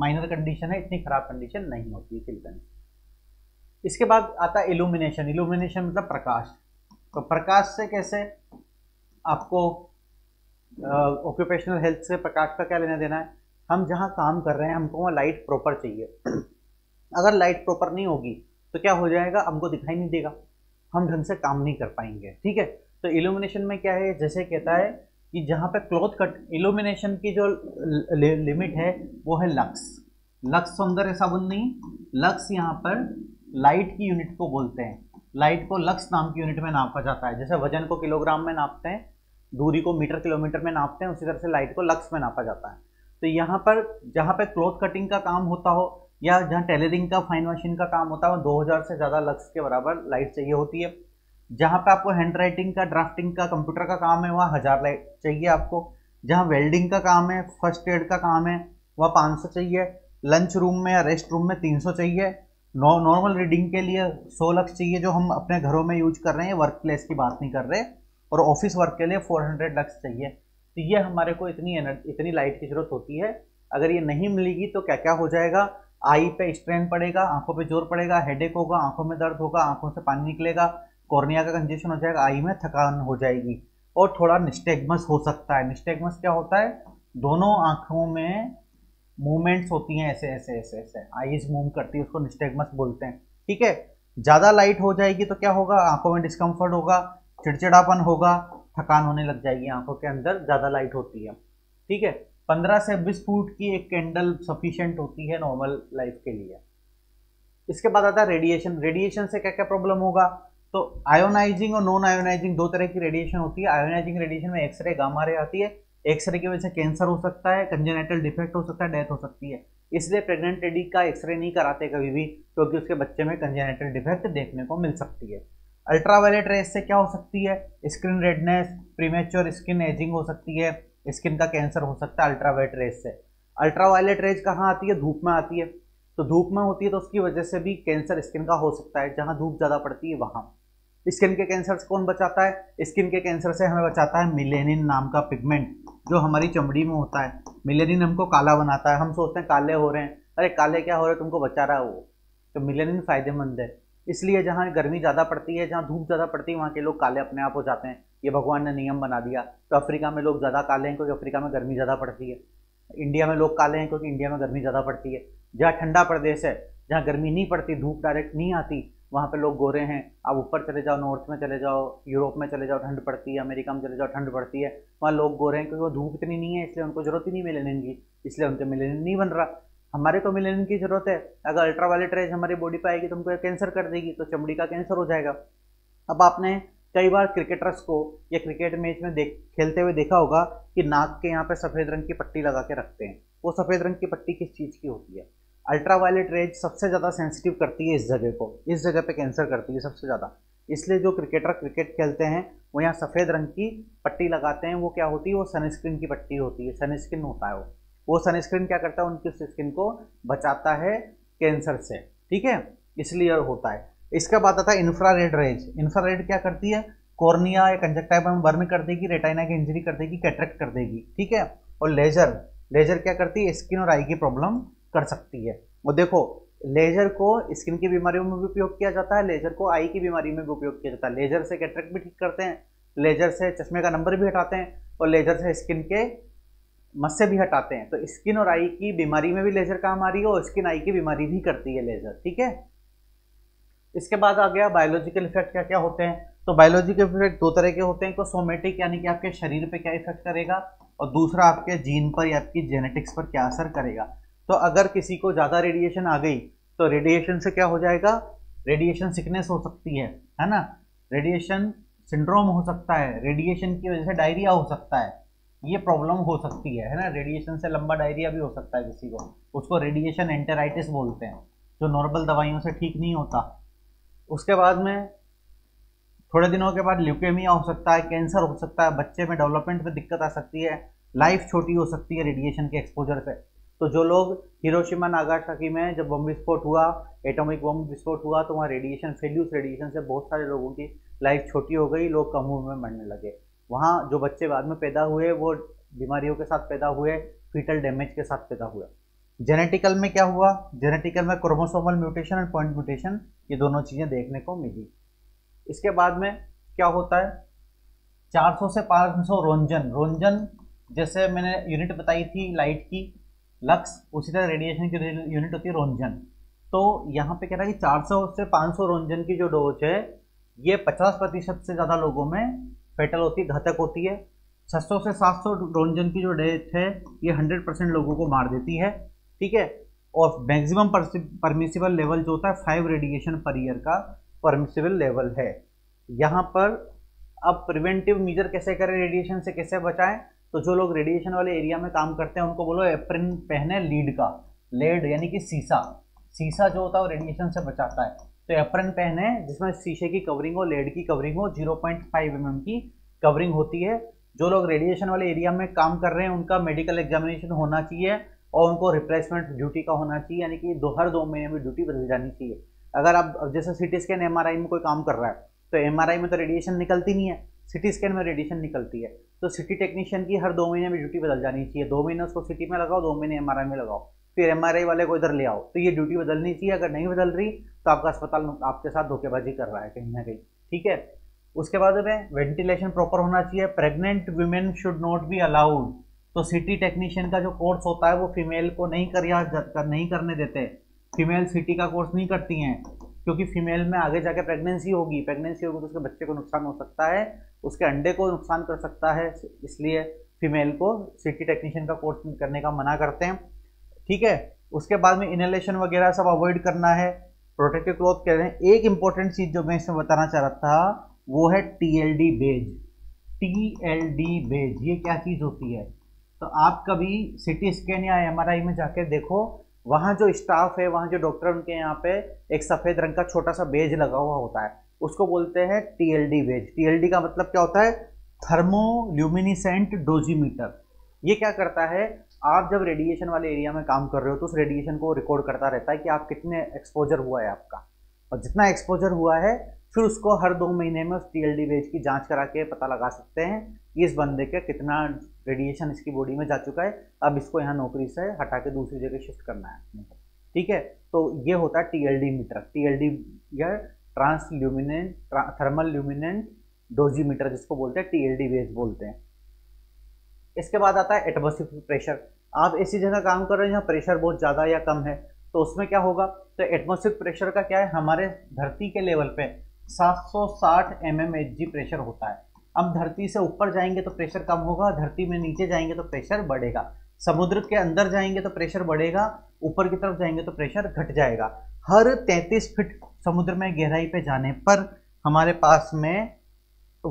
माइनर कंडीशन है, इतनी ख़राब कंडीशन नहीं होती है चिलबेंस। इसके बाद आता है इल्यूमिनेशन। इल्यूमिनेशन मतलब प्रकाश। तो प्रकाश से कैसे आपको ऑक्यूपेशनल हेल्थ से प्रकाश का क्या लेना देना है, हम जहाँ काम कर रहे हैं हमको वहाँ लाइट प्रॉपर चाहिए। अगर लाइट प्रॉपर नहीं होगी तो क्या हो जाएगा, हमको दिखाई नहीं देगा, हम ढंग से काम नहीं कर पाएंगे, ठीक है। तो इल्यूमिनेशन में क्या है, जैसे कहता है कि जहाँ पे क्लॉथ कट, इल्यूमिनेशन की जो लिमिट है वो है लक्स। लक्स सौंदर्य साबुन नहीं, लक्स यहाँ पर लाइट की यूनिट को बोलते हैं, लाइट को लक्स नाम की यूनिट में नापा जाता है। जैसे वजन को किलोग्राम में नापते हैं, दूरी को मीटर किलोमीटर में नापते हैं, उसी तरह से लाइट को लक्स में नापा जाता है। तो यहाँ पर जहाँ पे क्लॉथ कटिंग का काम होता हो या जहाँ टेलरिंग का, फाइन मशीन का काम होता हो, 2000 से ज़्यादा लक्स के बराबर लाइट चाहिए होती है। जहाँ पे आपको हैंड राइटिंग का, ड्राफ्टिंग का, कंप्यूटर का काम है, वहाँ 1000 लाइट चाहिए आपको। जहाँ वेल्डिंग का काम है, फर्स्ट एड का काम है, वहाँ 500 चाहिए। लंच रूम में या रेस्ट रूम में 300 चाहिए। नॉर्मल रीडिंग के लिए 100 लक्स चाहिए, जो हम अपने घरों में यूज कर रहे हैं, वर्क प्लेस की बात नहीं कर रहे। और ऑफिस वर्क के लिए 400 लक्स चाहिए। तो ये हमारे को इतनी लाइट की ज़रूरत होती है। अगर ये नहीं मिलेगी तो क्या क्या हो जाएगा, आई पे स्ट्रेन पड़ेगा, आंखों पे जोर पड़ेगा, हेडेक होगा, आंखों में दर्द होगा, आंखों से पानी निकलेगा, कॉर्निया का कंजेशन हो जाएगा, आई में थकान हो जाएगी, और थोड़ा निस्टेगमस हो सकता है। निस्टेगमस क्या होता है, दोनों आँखों में मूवमेंट्स होती हैं, ऐसे ऐसे ऐसे ऐसे आईज मूव करती है, उसको निस्टेगमस बोलते हैं, ठीक है। ज़्यादा लाइट हो जाएगी तो क्या होगा, आंखों में डिस्कम्फर्ट होगा, चिड़चिड़ापन होगा, थकान होने लग जाएगी आंखों के अंदर, ज़्यादा लाइट होती है, ठीक है। 15 से 20 फुट की एक कैंडल सफिशेंट होती है नॉर्मल लाइफ के लिए। इसके बाद आता है रेडिएशन। रेडिएशन से क्या क्या प्रॉब्लम होगा, तो आयोनाइजिंग और नॉन आयोनाइजिंग 2 तरह की रेडिएशन होती है। आयोनाइजिंग रेडिएशन में एक्सरे, गामा रे आती है। एक्सरे की वजह से कैंसर हो सकता है, कंजेनेटल डिफेक्ट हो सकता है, डेथ हो सकती है। इसलिए प्रेग्नेंट लेडी का एक्सरे नहीं कराते कभी भी, क्योंकि उसके बच्चे में कंजेनेटल डिफेक्ट देखने को मिल सकती है। अल्ट्रावायलेट रेस से क्या हो सकती है, skin redness, premature skin ageing हो सकती है, स्किन का कैंसर हो सकता है अल्ट्रावायलेट रेस से। अल्ट्रावायलेट रेस कहाँ आती है, धूप में आती है। तो धूप में होती है तो उसकी वजह से भी कैंसर स्किन का हो सकता है। जहाँ धूप ज़्यादा पड़ती है वहाँ स्किन के कैंसर से कौन बचाता है? स्किन के कैंसर से हमें बचाता है मिलेनिन नाम का पिगमेंट जो हमारी चमड़ी में होता है। मिलेनिन हमको काला बनाता है। हम सोचते हैं काले हो रहे हैं, अरे काले क्या हो रहे हैं, तुमको बचा रहा है वो। तो मिलेनिन फ़ायदेमंद है। इसलिए जहाँ गर्मी ज़्यादा पड़ती है, जहाँ धूप ज़्यादा पड़ती है, वहाँ के लोग काले अपने आप हो जाते हैं। ये भगवान ने नियम बना दिया। तो अफ्रीका में लोग ज़्यादा काले हैं क्योंकि अफ्रीका में गर्मी ज़्यादा पड़ती है। इंडिया में लोग काले हैं क्योंकि इंडिया में गर्मी ज़्यादा पड़ती है। जहाँ ठंडा प्रदेश है, जहाँ गर्मी नहीं पड़ती, धूप डायरेक्ट नहीं आती, वहाँ पे लोग गोरे हैं। आप ऊपर चले जाओ, नॉर्थ में चले जाओ, यूरोप में चले जाओ, ठंड पड़ती है, अमेरिका में चले जाओ, ठंड पड़ती है, वहाँ लोग गोरे हैं क्योंकि वो धूप इतनी नहीं है, इसलिए उनको ज़रूरत ही नहीं मिलेनिन की, इसलिए उनके मिलेनिन नहीं बन रहा। हमारे को मिलेनिन की ज़रूरत है। अगर अल्ट्रावायलेट रेज हमारी बॉडी पर आएगी तो हमको कैंसर कर देगी, तो चमड़ी का कैंसर हो जाएगा। अब आपने कई बार क्रिकेटर्स को या क्रिकेट मैच में खेलते हुए देखा होगा कि नाक के यहाँ पर सफ़ेद रंग की पट्टी लगा के रखते हैं। वो सफ़ेद रंग की पट्टी किस चीज़ की होती है? अल्ट्रावायलेट रेज सबसे ज़्यादा सेंसिटिव करती है इस जगह को, इस जगह पे कैंसर करती है सबसे ज़्यादा। इसलिए जो क्रिकेटर क्रिकेट खेलते हैं वो यहाँ सफ़ेद रंग की पट्टी लगाते हैं। वो क्या होती है? वो सनस्क्रीन की पट्टी होती है, सनस्क्रीन होता है वो सनस्क्रीन क्या करता है? उनकी स्किन को बचाता है कैंसर से, ठीक है, इसलिए होता है। इसके बाद आता है इंफ्रारेड रेज। इंफ्रारेड क्या करती है? कॉर्निया या कंजक्टाइवा में बर्न कर देगी, रेटाइना की इंजरी कर देगी, कैटरेक्ट कर देगी, ठीक है। और लेजर, लेजर क्या करती है? स्किन और आई की प्रॉब्लम कर सकती है। वो देखो, लेजर को स्किन की बीमारियों में भी उपयोग किया जाता है, लेजर को आई की बीमारी में भी उपयोग किया जाता है। लेजर से कैटरेक्ट भी ठीक करते हैं, लेजर से चश्मे का नंबर भी हटाते हैं, और लेजर से स्किन के मस्से भी हटाते हैं। तो स्किन और आई की बीमारी में भी लेजर काम आ रही है और स्किन आई की बीमारी भी करती है लेजर, ठीक है। इसके बाद आ गया बायोलॉजिकल इफेक्ट क्या क्या होते हैं। तो बायोलॉजिकल इफेक्ट दो तरह के होते हैं। एक सोमेटिक यानी कि आपके शरीर पर क्या इफेक्ट करेगा, और दूसरा आपके जीन पर या आपकी जेनेटिक्स पर क्या असर करेगा। तो अगर किसी को ज़्यादा रेडिएशन आ गई तो रेडिएशन से क्या हो जाएगा? रेडिएशन सिकनेस हो सकती है ना, रेडिएशन सिंड्रोम हो सकता है, रेडिएशन की वजह से डायरिया हो सकता है, ये प्रॉब्लम हो सकती है ना। रेडिएशन से लंबा डायरिया भी हो सकता है किसी को, उसको रेडिएशन एंटेराइटिस बोलते हैं, जो नॉर्मल दवाइयों से ठीक नहीं होता। उसके बाद में थोड़े दिनों के बाद ल्यूकेमिया हो सकता है, कैंसर हो सकता है, बच्चे में डेवलपमेंट में दिक्कत आ सकती है, लाइफ छोटी हो सकती है रेडिएशन के एक्सपोजर से। तो जो लोग हिरोशिमा नागासाकी में जब बम विस्फोट हुआ, एटॉमिक बम विस्फोट हुआ, तो वहाँ रेडिएशन फैल्यूज, रेडिएशन से बहुत सारे लोगों की लाइफ छोटी हो गई, लोग कम उम्र में मरने लगे। वहाँ जो बच्चे बाद में पैदा हुए वो बीमारियों के साथ पैदा हुए, फीटल डैमेज के साथ पैदा हुआ। जेनेटिकल में क्या हुआ? जेनेटिकल में क्रोमोसोमल म्यूटेशन और पॉइंट म्यूटेशन, ये दोनों चीज़ें देखने को मिली। इसके बाद में क्या होता है? 400 से 500 रोंजन, रोंजन जैसे मैंने यूनिट बताई थी लाइट की लक्स, उसी तरह रेडिएशन की यूनिट होती है रोंजन। तो यहाँ पे कह रहा है कि 400 से 500 रोंजन की जो डोज है ये 50% से ज़्यादा लोगों में फेटल होती, घातक होती है। 600 से 700 रोंजन की जो डेथ है ये 100% लोगों को मार देती है, ठीक है। और मैक्सिमम परमिसिबल लेवल जो होता है 5 रेडिएशन पर ईयर का परमिसिबल लेवल है। यहाँ पर अब प्रिवेंटिव मेजर कैसे करें, रेडिएशन से कैसे बचाएं? तो जो लोग रेडिएशन वाले एरिया में काम करते हैं उनको बोलो एप्रिन पहने लीड का, लेड यानी कि सीसा, सीसा जो होता है वो रेडिएशन से बचाता है। तो एप्रिन पहने जिसमें शीशे की कवरिंग हो, लेड की कवरिंग हो, 0.5 mm की कवरिंग होती है। जो लोग रेडिएशन वाले एरिया में काम कर रहे हैं उनका मेडिकल एग्जामिनेशन होना चाहिए और उनको रिप्लेसमेंट ड्यूटी का होना चाहिए, यानी कि हर दो महीने में ड्यूटी बदल जानी चाहिए। अगर आप जैसे सिटी स्कैन एमआरआई में कोई काम कर रहा है तो एमआरआई में तो रेडिएशन निकलती नहीं है, सिटी स्कैन में रेडिएशन निकलती है। तो सिटी टेक्नीशियन की हर 2 महीने में ड्यूटी बदल जानी चाहिए। 2 महीने उसको सिटी में लगाओ, 2 महीने एमआरआई में लगाओ, फिर एमआरआई वाले को इधर ले आओ। तो ये ड्यूटी बदलनी चाहिए। अगर नहीं बदल रही तो आपका अस्पताल आपके साथ धोखेबाजी कर रहा है कहीं ना कहीं, ठीक है। उसके बाद में वेंटिलेशन प्रॉपर होना चाहिए। Pregnant women should not be allowed. तो सिटी टेक्नीशियन का जो कोर्स होता है वो फीमेल को नहीं करने देते, फीमेल सिटी का कोर्स नहीं करती हैं क्योंकि फीमेल में आगे जाके प्रेगनेंसी होगी तो उसके बच्चे को नुकसान हो सकता है, उसके अंडे को नुकसान कर सकता है, इसलिए फीमेल को सिटी टेक्नीशियन का कोर्स करने का मना करते हैं, ठीक है। उसके बाद में इनहेलेशन वगैरह सब अवॉइड करना है, प्रोटेक्टिव क्लॉथ कह रहे हैं। एक इंपॉर्टेंट चीज़ जो मैं इसमें बताना चाह रहा था वो है TLD बेज। TLD बेज ये क्या चीज़ होती है? तो आप कभी सिटी स्कैन या MRI में जाके देखो, वहाँ जो स्टाफ है, वहाँ जो डॉक्टर, उनके यहाँ पे एक सफ़ेद रंग का छोटा सा बेज लगा हुआ होता है, उसको बोलते हैं TLD बेज। TLD का मतलब क्या होता है? थर्मोल्यूमिनिशेंट डोजीमीटर। ये क्या करता है? आप जब रेडिएशन वाले एरिया में काम कर रहे हो तो उस रेडिएशन को रिकॉर्ड करता रहता है कि आप कितने एक्सपोजर हुआ है आपका, और जितना एक्सपोजर हुआ है फिर उसको हर 2 महीने में उस TLD वेज की जांच करा के पता लगा सकते हैं कि इस बंदे का कितना रेडिएशन इसकी बॉडी में जा चुका है, अब इसको यहाँ नौकरी से हटा के दूसरी जगह शिफ्ट करना है। ठीक है, तो ये होता है TLD मीटर। TLD या ट्रांसल्यूमिनेंट थर्मोल्यूमिनिशेंट डोजीमीटर जिसको बोलते हैं TLD वेज बोलते हैं। इसके बाद आता है एटमॉस्फेरिक प्रेशर। आप ऐसी जगह काम कर रहे हैं जहाँ प्रेशर बहुत ज़्यादा या कम है, तो उसमें क्या होगा, तो एटमॉस्फेरिक प्रेशर का क्या है, हमारे धरती के लेवल पे 760 mmHg प्रेशर होता है। अब धरती से ऊपर जाएंगे तो प्रेशर कम होगा, धरती में नीचे जाएंगे तो प्रेशर बढ़ेगा, समुद्र के अंदर जाएंगे तो प्रेशर बढ़ेगा, ऊपर की तरफ जाएंगे तो प्रेशर घट जाएगा। हर 33 फीट समुद्र में गहराई पे जाने पर हमारे पास में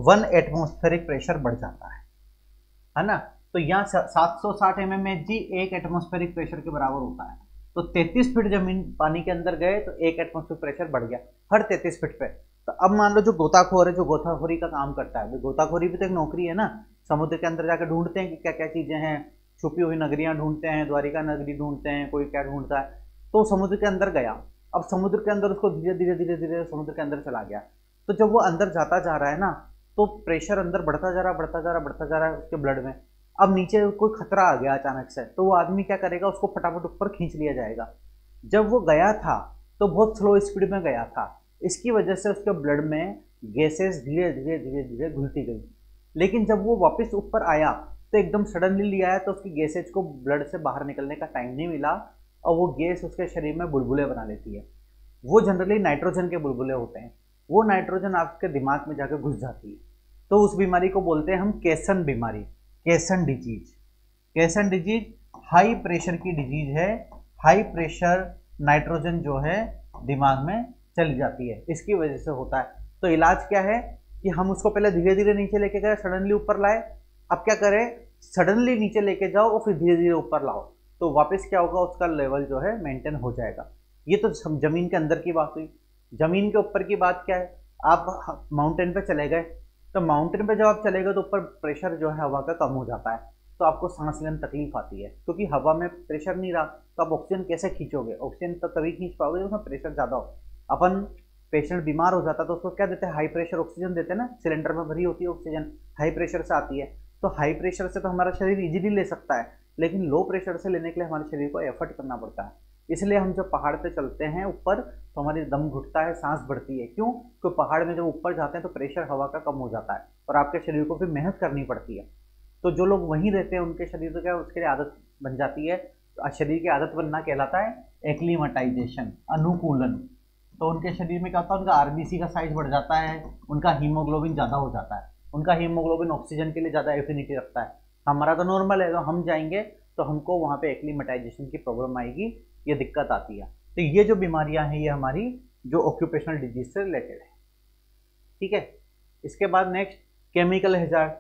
1 एटमॉस्फेरिक प्रेशर बढ़ जाता है ना। तो यहाँ 760 mmHg 1 एटमॉस्फेरिक प्रेशर के बराबर होता है। तो 33 फीट जमीन पानी के अंदर गए तो 1 एटमॉस्फेरिक प्रेशर बढ़ गया हर 33 फीट पे। तो अब मान लो जो गोताखोर है, जो गोताखोरी का काम करता है, गोताखोरी भी तो एक नौकरी है ना। समुद्र के अंदर जाकर ढूंढते हैं कि क्या क्या चीज़ें हैं, छुपी हुई नगरियाँ ढूंढते हैं, द्वारिका नगरी ढूंढते हैं, कोई क्या ढूंढता है। तो समुद्र के अंदर गया, अब समुद्र के अंदर उसको धीरे धीरे धीरे धीरे समुद्र के अंदर चला गया। तो जब वो अंदर जाता जा रहा है ना, तो प्रेशर अंदर बढ़ता जा रहा है उसके ब्लड में। अब नीचे कोई खतरा आ गया अचानक से, तो वो आदमी क्या करेगा, उसको फटाफट ऊपर खींच लिया जाएगा। जब वो गया था तो बहुत स्लो स्पीड में गया था, इसकी वजह से उसके ब्लड में गैसेस धीरे धीरे धीरे धीरे घुलती गई। लेकिन जब वो वापस ऊपर आया तो एकदम सडनली लिया आया, तो उसकी गैसेज को ब्लड से बाहर निकलने का टाइम नहीं मिला, और वो गैस उसके शरीर में बुलबुले बना लेती है। वो जनरली नाइट्रोजन के बुलबुले होते हैं, वो नाइट्रोजन आपके दिमाग में जाकर घुस जाती है। तो उस बीमारी को बोलते हैं हम कैसन बीमारी, caisson disease. Caisson disease high pressure की डिजीज है। हाई प्रेशर नाइट्रोजन जो है दिमाग में चली जाती है, इसकी वजह से होता है। तो इलाज क्या है कि हम उसको पहले धीरे धीरे नीचे लेके गए, सडनली ऊपर लाए। अब क्या करें, सडनली नीचे लेके जाओ और फिर धीरे धीरे ऊपर लाओ, तो वापस क्या होगा, उसका लेवल जो है मेंटेन हो जाएगा। ये तो ज़मीन के अंदर की बात हुई। ज़मीन के ऊपर की बात क्या है, आप माउंटेन पे चले गए, तो माउंटेन पे जब आप चले गए तो ऊपर प्रेशर जो है हवा का कम हो जाता है, तो आपको सांस लेने में तकलीफ आती है, क्योंकि हवा में प्रेशर नहीं रहा तो आप ऑक्सीजन कैसे खींचोगे। ऑक्सीजन तो तभी खींच पाओगे जब उसमें प्रेशर ज़्यादा हो। अपन पेशेंट बीमार हो जाता है तो उसको क्या देते हैं, हाई प्रेशर ऑक्सीजन देते हैं ना, सिलेंडर में भरी होती है ऑक्सीजन, हाई प्रेशर से आती है। तो हाई प्रेशर से तो हमारा शरीर इजीली ले सकता है, लेकिन लो प्रेशर से लेने के लिए हमारे शरीर को एफर्ट करना पड़ता है। इसलिए हम जब पहाड़ पे चलते हैं ऊपर तो हमारी दम घुटता है, सांस बढ़ती है। क्यों? क्योंकि पहाड़ में जब ऊपर जाते हैं तो प्रेशर हवा का कम हो जाता है और आपके शरीर को फिर मेहनत करनी पड़ती है। तो जो लोग वहीं रहते हैं उनके शरीर को क्या, उसके लिए आदत बन जाती है। शरीर की आदत बनना कहलाता है एक्लीमेटाइजेशन, अनुकूलन। तो उनके शरीर में क्या होता है, उनका RBC का साइज बढ़ जाता है, उनका हीमोग्लोबिन ज़्यादा हो जाता है, उनका हीमोग्लोबिन ऑक्सीजन के लिए ज़्यादा एफिनिटी रखता है। हमारा तो नॉर्मल है, तो हम जाएंगे तो हमको वहाँ पे एक्लीमेटाइजेशन की प्रॉब्लम आएगी, ये दिक्कत आती है। तो ये जो बीमारियां हैं ये हमारी जो ऑक्यूपेशनल डिजीज से रिलेटेड है। ठीक है, इसके बाद नेक्स्ट केमिकल हैजार्ड।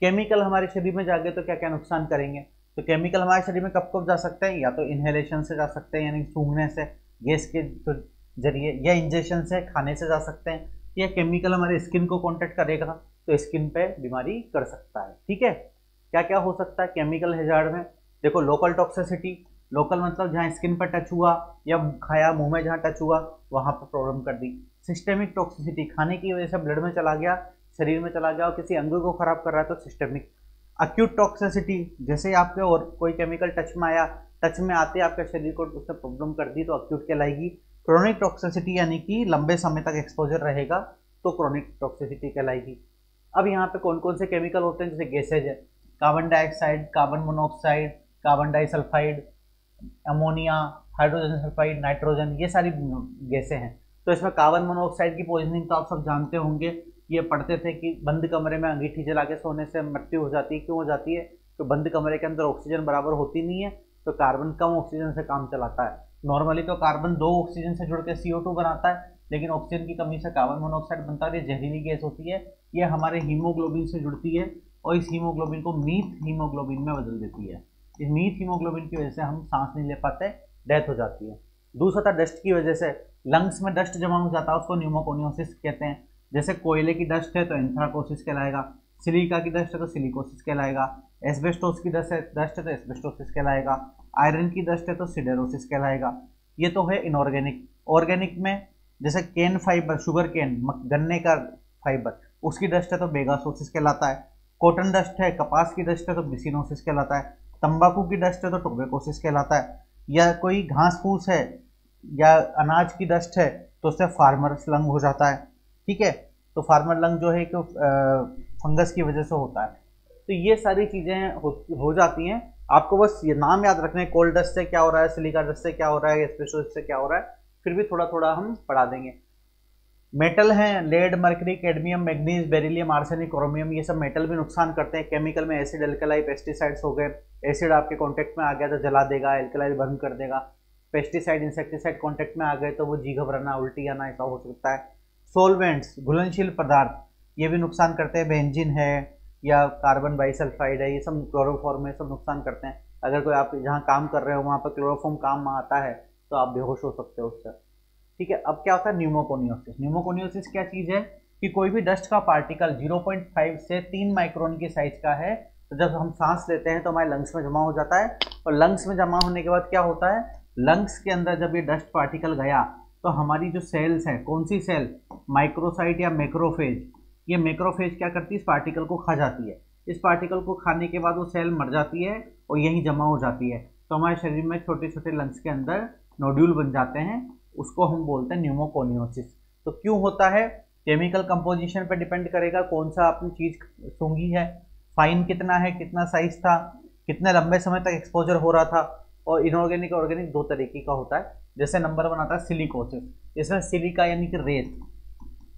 केमिकल हमारे शरीर में जाके तो क्या क्या नुकसान करेंगे। तो केमिकल हमारे शरीर में कब कब जा सकते हैं, या तो इन्हेलेशन से जा सकते हैं, यानी सूंघने से गैस के जरिए, या इंजेक्शन से खाने से जा सकते हैं, या केमिकल हमारे स्किन को कॉन्टेक्ट करेगा तो स्किन पे बीमारी कर सकता है। ठीक है, क्या क्या हो सकता है केमिकल हैजार्ड में, देखो लोकल टॉक्सिसिटी। लोकल मतलब जहाँ स्किन पर टच हुआ या खाया, मुंह में जहाँ टच हुआ वहाँ पर प्रॉब्लम कर दी। सिस्टेमिक टॉक्सिसिटी, खाने की वजह से ब्लड में चला गया, शरीर में चला गया और किसी अंग को खराब कर रहा है तो सिस्टेमिक। एक्यूट टॉक्सिसिटी, जैसे आपके और कोई केमिकल टच में आया, टच में आते आपके शरीर को उससे प्रॉब्लम कर दी तो एक्यूट कहलाएगी। क्रोनिक टॉक्सिसिटी, यानी कि लंबे समय तक एक्सपोजर रहेगा तो क्रोनिक टॉक्सिसिटी कहलाएगी। अब यहाँ पे कौन कौन से केमिकल होते हैं, जैसे गैसेज है, carbon dioxide, carbon monoxide, carbon disulphide, ammonia, hydrogen sulphide, nitrogen, ये सारी गैसें हैं। तो इसमें कार्बन मोनोऑक्साइड की पॉइजनिंग तो आप सब जानते होंगे, ये पढ़ते थे कि बंद कमरे में अंगीठी जला के सोने से मृत्यु हो जाती है। क्यों हो जाती है? तो बंद कमरे के अंदर ऑक्सीजन बराबर होती नहीं है, तो कार्बन कम ऑक्सीजन से काम चलाता है। नॉर्मली तो कार्बन 2 ऑक्सीजन से जुड़ के CO2 बनाता है, लेकिन ऑक्सीजन की कमी से कार्बन मोनोऑक्साइड बनता है, ये जहरीली गैस होती है। ये हमारे हीमोग्लोबिन से जुड़ती है और इस हीमोग्लोबिन को मीथ हीमोग्लोबिन में बदल देती है। इस मीथ हीमोग्लोबिन की वजह से हम सांस नहीं ले पाते, डेथ हो जाती है। दूसरा था डस्ट की वजह से, लंग्स में डस्ट जमा हो जाता है, उसको न्यूमोकोनियोसिस कहते हैं। जैसे कोयले की डस्ट है तो एंथ्राटोसिस कहलाएगा, सिलिका की दस्त है तो सिलिकोसिस कहलाएगा, एस्बेस्टोस की दस्त है तो एस्बेस्टोसिस कहलाएगा, आयरन की दस्त है तो सिडेरोसिस कहलाएगा। ये तो है इनऑर्गेनिक। ऑर्गेनिक में जैसे केन फाइबर, शुगर केन, गन्ने का फाइबर, उसकी दस्त है तो बेगासोसिस कहलाता है। कॉटन डस्ट है, कपास की डस्ट है तो बिसिनोसिस कहलाता है। तंबाकू की डस्ट है तो टोबेकोसिस कहलाता है। या कोई घास फूस है या अनाज की डस्ट है तो उससे फार्मर्स लंग हो जाता है। ठीक है, तो फार्मर लंग जो है कि फंगस की वजह से होता है। तो ये सारी चीज़ें हो जाती हैं। आपको बस ये नाम याद रखने, कोल्ड डस्ट से क्या हो रहा है, सिलिका डस्ट से क्या हो रहा है, एस्बेस्टोस से क्या हो रहा है, फिर भी थोड़ा थोड़ा हम पढ़ा देंगे। मेटल हैं, lead, mercury, cadmium, manganese, beryllium, arsenic, chromium, ये सब मेटल भी नुकसान करते हैं। केमिकल में एसिड, अल्कलाई, पेस्टिसाइड्स हो गए। एसिड आपके कांटेक्ट में आ गया तो जला देगा, अल्कलाई बर्न कर देगा। पेस्टिसाइड, इंसेक्टिसाइड कांटेक्ट में आ गए तो वो जी घबराना, उल्टी आना, ऐसा हो सकता है। सोलवेंट्स, घुलनशील पदार्थ, ये भी नुकसान करते हैं। बेंजीन है या कार्बन डाइसल्फाइड है, ये सब क्लोरोफॉर्म है, सब नुकसान करते हैं। अगर कोई आप जहाँ काम कर रहे हो वहाँ पर क्लोरोफॉर्म काम में आता है तो आप बेहोश हो सकते हो उससे। ठीक है, अब क्या होता है न्यूमोकोनियोसिस। न्यूमोकोनियोसिस क्या चीज़ है कि कोई भी डस्ट का पार्टिकल 0.5 से 3 माइक्रोन की साइज का है तो जब हम सांस लेते हैं तो हमारे लंग्स में जमा हो जाता है। और लंग्स में जमा होने के बाद क्या होता है, लंग्स के अंदर जब ये डस्ट पार्टिकल गया तो हमारी जो सेल्स हैं, कौन सी सेल, माइक्रोसाइट या मैक्रोफेज, ये मैक्रोफेज क्या करती है, इस पार्टिकल को खा जाती है। इस पार्टिकल को खाने के बाद वो सेल मर जाती है और यहीं जमा हो जाती है तो हमारे शरीर में छोटे छोटे लंग्स के अंदर नोड्यूल बन जाते हैं, उसको हम बोलते हैं न्यूमोकोनियोसिस। तो क्यों होता है, केमिकल कंपोजिशन पर डिपेंड करेगा, कौन सा आपने चीज़ सूंघी है, फाइन कितना है, कितना साइज था, कितने लंबे समय तक एक्सपोजर हो रहा था। और इनऑर्गेनिक ऑर्गेनिक दो तरीके का होता है। जैसे नंबर 1 आता है सिलिकोसिस, इसमें सिलिका यानी कि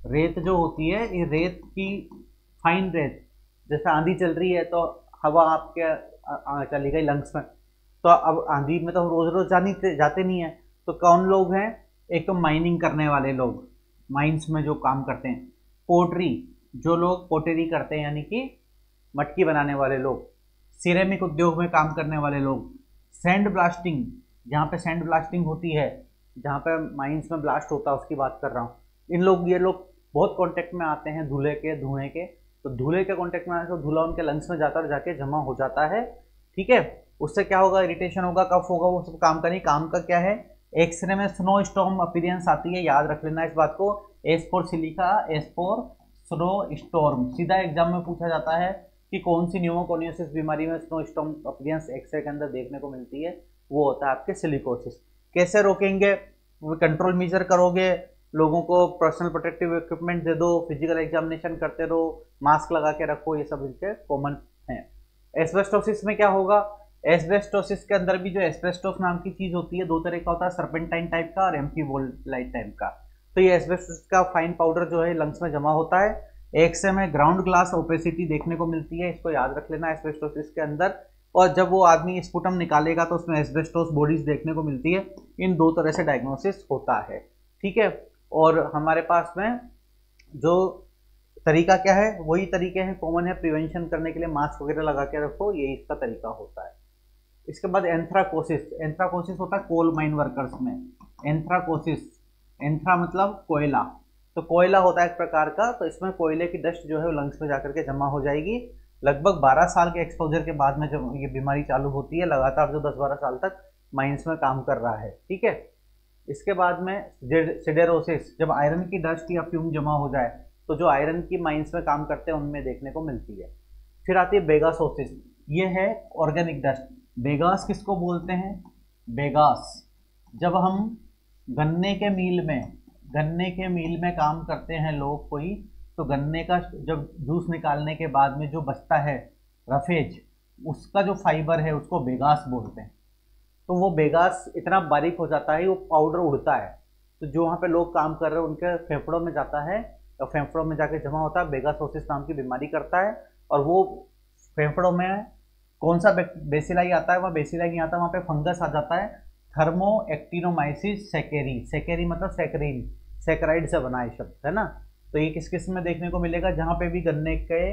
रेत जो होती है, ये रेत की फाइन रेत, जैसे आंधी चल रही है तो हवा आपके चली गई लंग्स में, तो अब आंधी में तो रोज़ रोज़ जाते नहीं है। तो कौन लोग हैं, एक तो माइनिंग करने वाले लोग, माइंस में जो काम करते हैं, पोटरी, जो लोग पोटरी करते हैं यानी कि मटकी बनाने वाले लोग, सिरेमिक उद्योग में काम करने वाले लोग, सैंड ब्लास्टिंग, जहाँ पे सैंड ब्लास्टिंग होती है, जहाँ पे माइंस में ब्लास्ट होता है उसकी बात कर रहा हूँ। ये लोग बहुत कांटेक्ट में आते हैं धूल्हे के, धुएँ के, तो धूल्हे के कांटेक्ट में आने से धूल्हा उनके लंग्स में जाता है और जाके जमा हो जाता है। ठीक है, उससे क्या होगा, इरिटेशन होगा, कफ होगा, वो सब काम का नहीं। काम का क्या है, एक्सरे में स्नो स्टॉर्म अपीयरेंस आती है, याद रख लेना इस बात को, S for silica, S for snow storm. सीधा एग्जाम में पूछा जाता है कि कौन सी न्यूमोकोनियोसिस बीमारी में स्नो स्टॉर्म अपीयरेंस एक्सरे के अंदर देखने को मिलती है, वो होता है आपके सिलिकोसिस। कैसे रोकेंगे, कंट्रोल मेजर करोगे, लोगों को पर्सनल प्रोटेक्टिव इक्विपमेंट दे दो, फिजिकल एग्जामिनेशन करते रहो, मास्क लगा के रखो, ये सब इनके कॉमन हैं। एस्बेस्टोसिस में क्या होगा, एस्बेस्टोसिस के अंदर भी जो एस्बेस्टोस नाम की चीज़ होती है, दो तरह का होता है, सर्पेंटाइन टाइप का और एम्फीबोलाइट टाइप का। तो ये एस्बेस्टोस का फाइन पाउडर जो है लंग्स में जमा होता है। एक्सरे में ग्राउंड ग्लास ओपेसिटी देखने को मिलती है, इसको याद रख लेना एस्बेस्टोसिस के अंदर। और जब वो आदमी स्पुटम निकालेगा तो उसमें एस्बेस्टोस बॉडीज देखने को मिलती है। इन दो तरह से डायग्नोसिस होता है। ठीक है, और हमारे पास में जो तरीका क्या है, वही तरीके हैं कॉमन है। प्रिवेंशन करने के लिए मास्क वगैरह लगा के रखो, ये इसका तरीका होता है। इसके बाद एंथ्राटोसिस, एंथ्राटोसिस होता है कोल माइन वर्कर्स में। एंथ्राटोसिस, एंथ्रा मतलब कोयला, तो कोयला होता है एक प्रकार का, तो इसमें कोयले की डस्ट जो है वो लंग्स में जाकर के जमा हो जाएगी। लगभग 12 साल के एक्सपोजर के बाद में जब ये बीमारी चालू होती है, लगातार जो 10-12 साल तक माइंस में काम कर रहा है। ठीक है, इसके बाद में सिडेरोसिस, जब आयरन की डस्ट या फ्यूम जमा हो जाए तो जो आयरन की माइंस में काम करते हैं उनमें देखने को मिलती है। फिर आती है बेगासोसिस, ये है ऑर्गेनिक डस्ट। बेगास किसको बोलते हैं, बेगास जब हम गन्ने के मील में काम करते हैं लोग कोई, तो गन्ने का जब जूस निकालने के बाद में जो बचता है रफेज, उसका जो फाइबर है उसको बेगास बोलते हैं। तो वो बेगास इतना बारीक हो जाता है, वो पाउडर उड़ता है, तो जो वहाँ पे लोग काम कर रहे हैं उनके फेफड़ों में जाता है और फेफड़ों में जाके जमा होता है। बेगासोसिस नाम की बीमारी करता है और वो फेफड़ों में कौन सा बेसिलाई आता है, वहाँ बेसिलाई नहीं आता, वहाँ पे फंगस आ जाता है, थर्मो एक्टिनोमाइसिस सेकेरी, सेकेरी मतलब सेक्रीन, सेक्राइड से बना ये शब्द है ना। तो ये किस किस में देखने को मिलेगा, जहाँ पे भी गन्ने के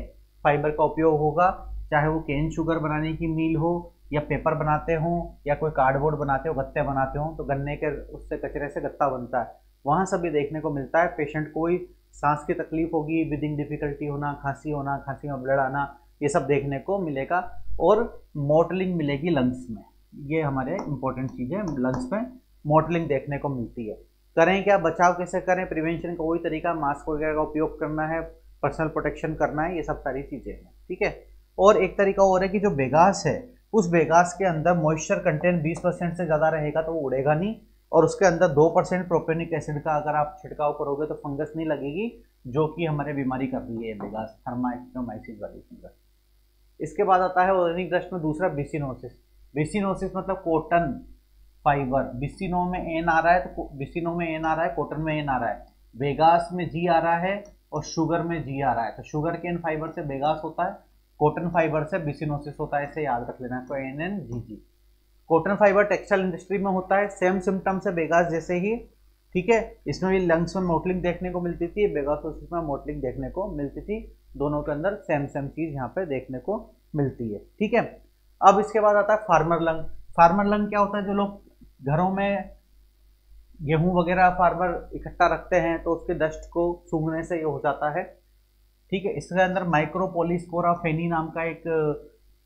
फाइबर का उपयोग होगा, चाहे वो केन शुगर बनाने की मील हो या पेपर बनाते हों या कोई कार्डबोर्ड बनाते हो, गत्ते बनाते हों, तो गन्ने के उससे कचरे से गत्ता बनता है, वहाँ सब ये देखने को मिलता है। पेशेंट कोई सांस की तकलीफ होगी, ब्रीदिंग डिफिकल्टी होना, खांसी में ब्लड आना, ये सब देखने को मिलेगा और मॉटलिंग मिलेगी लंग्स में। ये हमारे इंपॉर्टेंट चीज़ें, लंग्स में मॉटलिंग देखने को मिलती है। करें क्या, बचाव कैसे करें, प्रिवेंशन का वही तरीका, मास्क वगैरह का उपयोग करना है, पर्सनल प्रोटेक्शन करना है, ये सब सारी चीज़ें हैं, ठीक है। और एक तरीका और है कि जो बेगास है उस बेगास के अंदर मॉइस्चर कंटेंट 20% से ज़्यादा रहेगा तो वो उड़ेगा नहीं, और उसके अंदर 2% प्रोपियोनिक एसिड का अगर आप छिड़काव करोगे तो फंगस नहीं लगेगी, जो कि हमारे बीमारी कर रही है बेगास, थर्माइक्नोमाइसिस वाली फंगस। इसके बाद आता है ऑर्गेनिक डस्ट में दूसरा बिसिनोसिस। बिसिनोसिस मतलब कॉटन फाइबर, बिसिनो में एन आ रहा है तो बिसिनो में एन आ रहा है, कॉटन में एन आ रहा है, बेगास में जी आ रहा है और शुगर में जी आ रहा है। तो शुगर केन फाइबर से बेगास होता है, कॉटन फाइबर से बिसिनोसिस होता है, इसे याद रख लेना है। तो NNGG cotton fibre textile industry में होता है, सेम सिम्टम्स है बेगास जैसे ही, ठीक है। इसमें भी लंग्स में मोटलिंग देखने को मिलती थी, बेगासोसिस में मोटलिंग देखने को मिलती थी, दोनों के अंदर सेम चीज़ यहाँ पे देखने को मिलती है, ठीक है। अब इसके बाद आता है फार्मर लंग। फार्मर लंग क्या होता है, जो लोग घरों में गेहूँ वगैरह फार्मर इकट्ठा रखते हैं तो उसके डस्ट को सूंघने से ये हो जाता है, ठीक है। इसके अंदर माइक्रोपोलिस्कोरा फेनी नाम का एक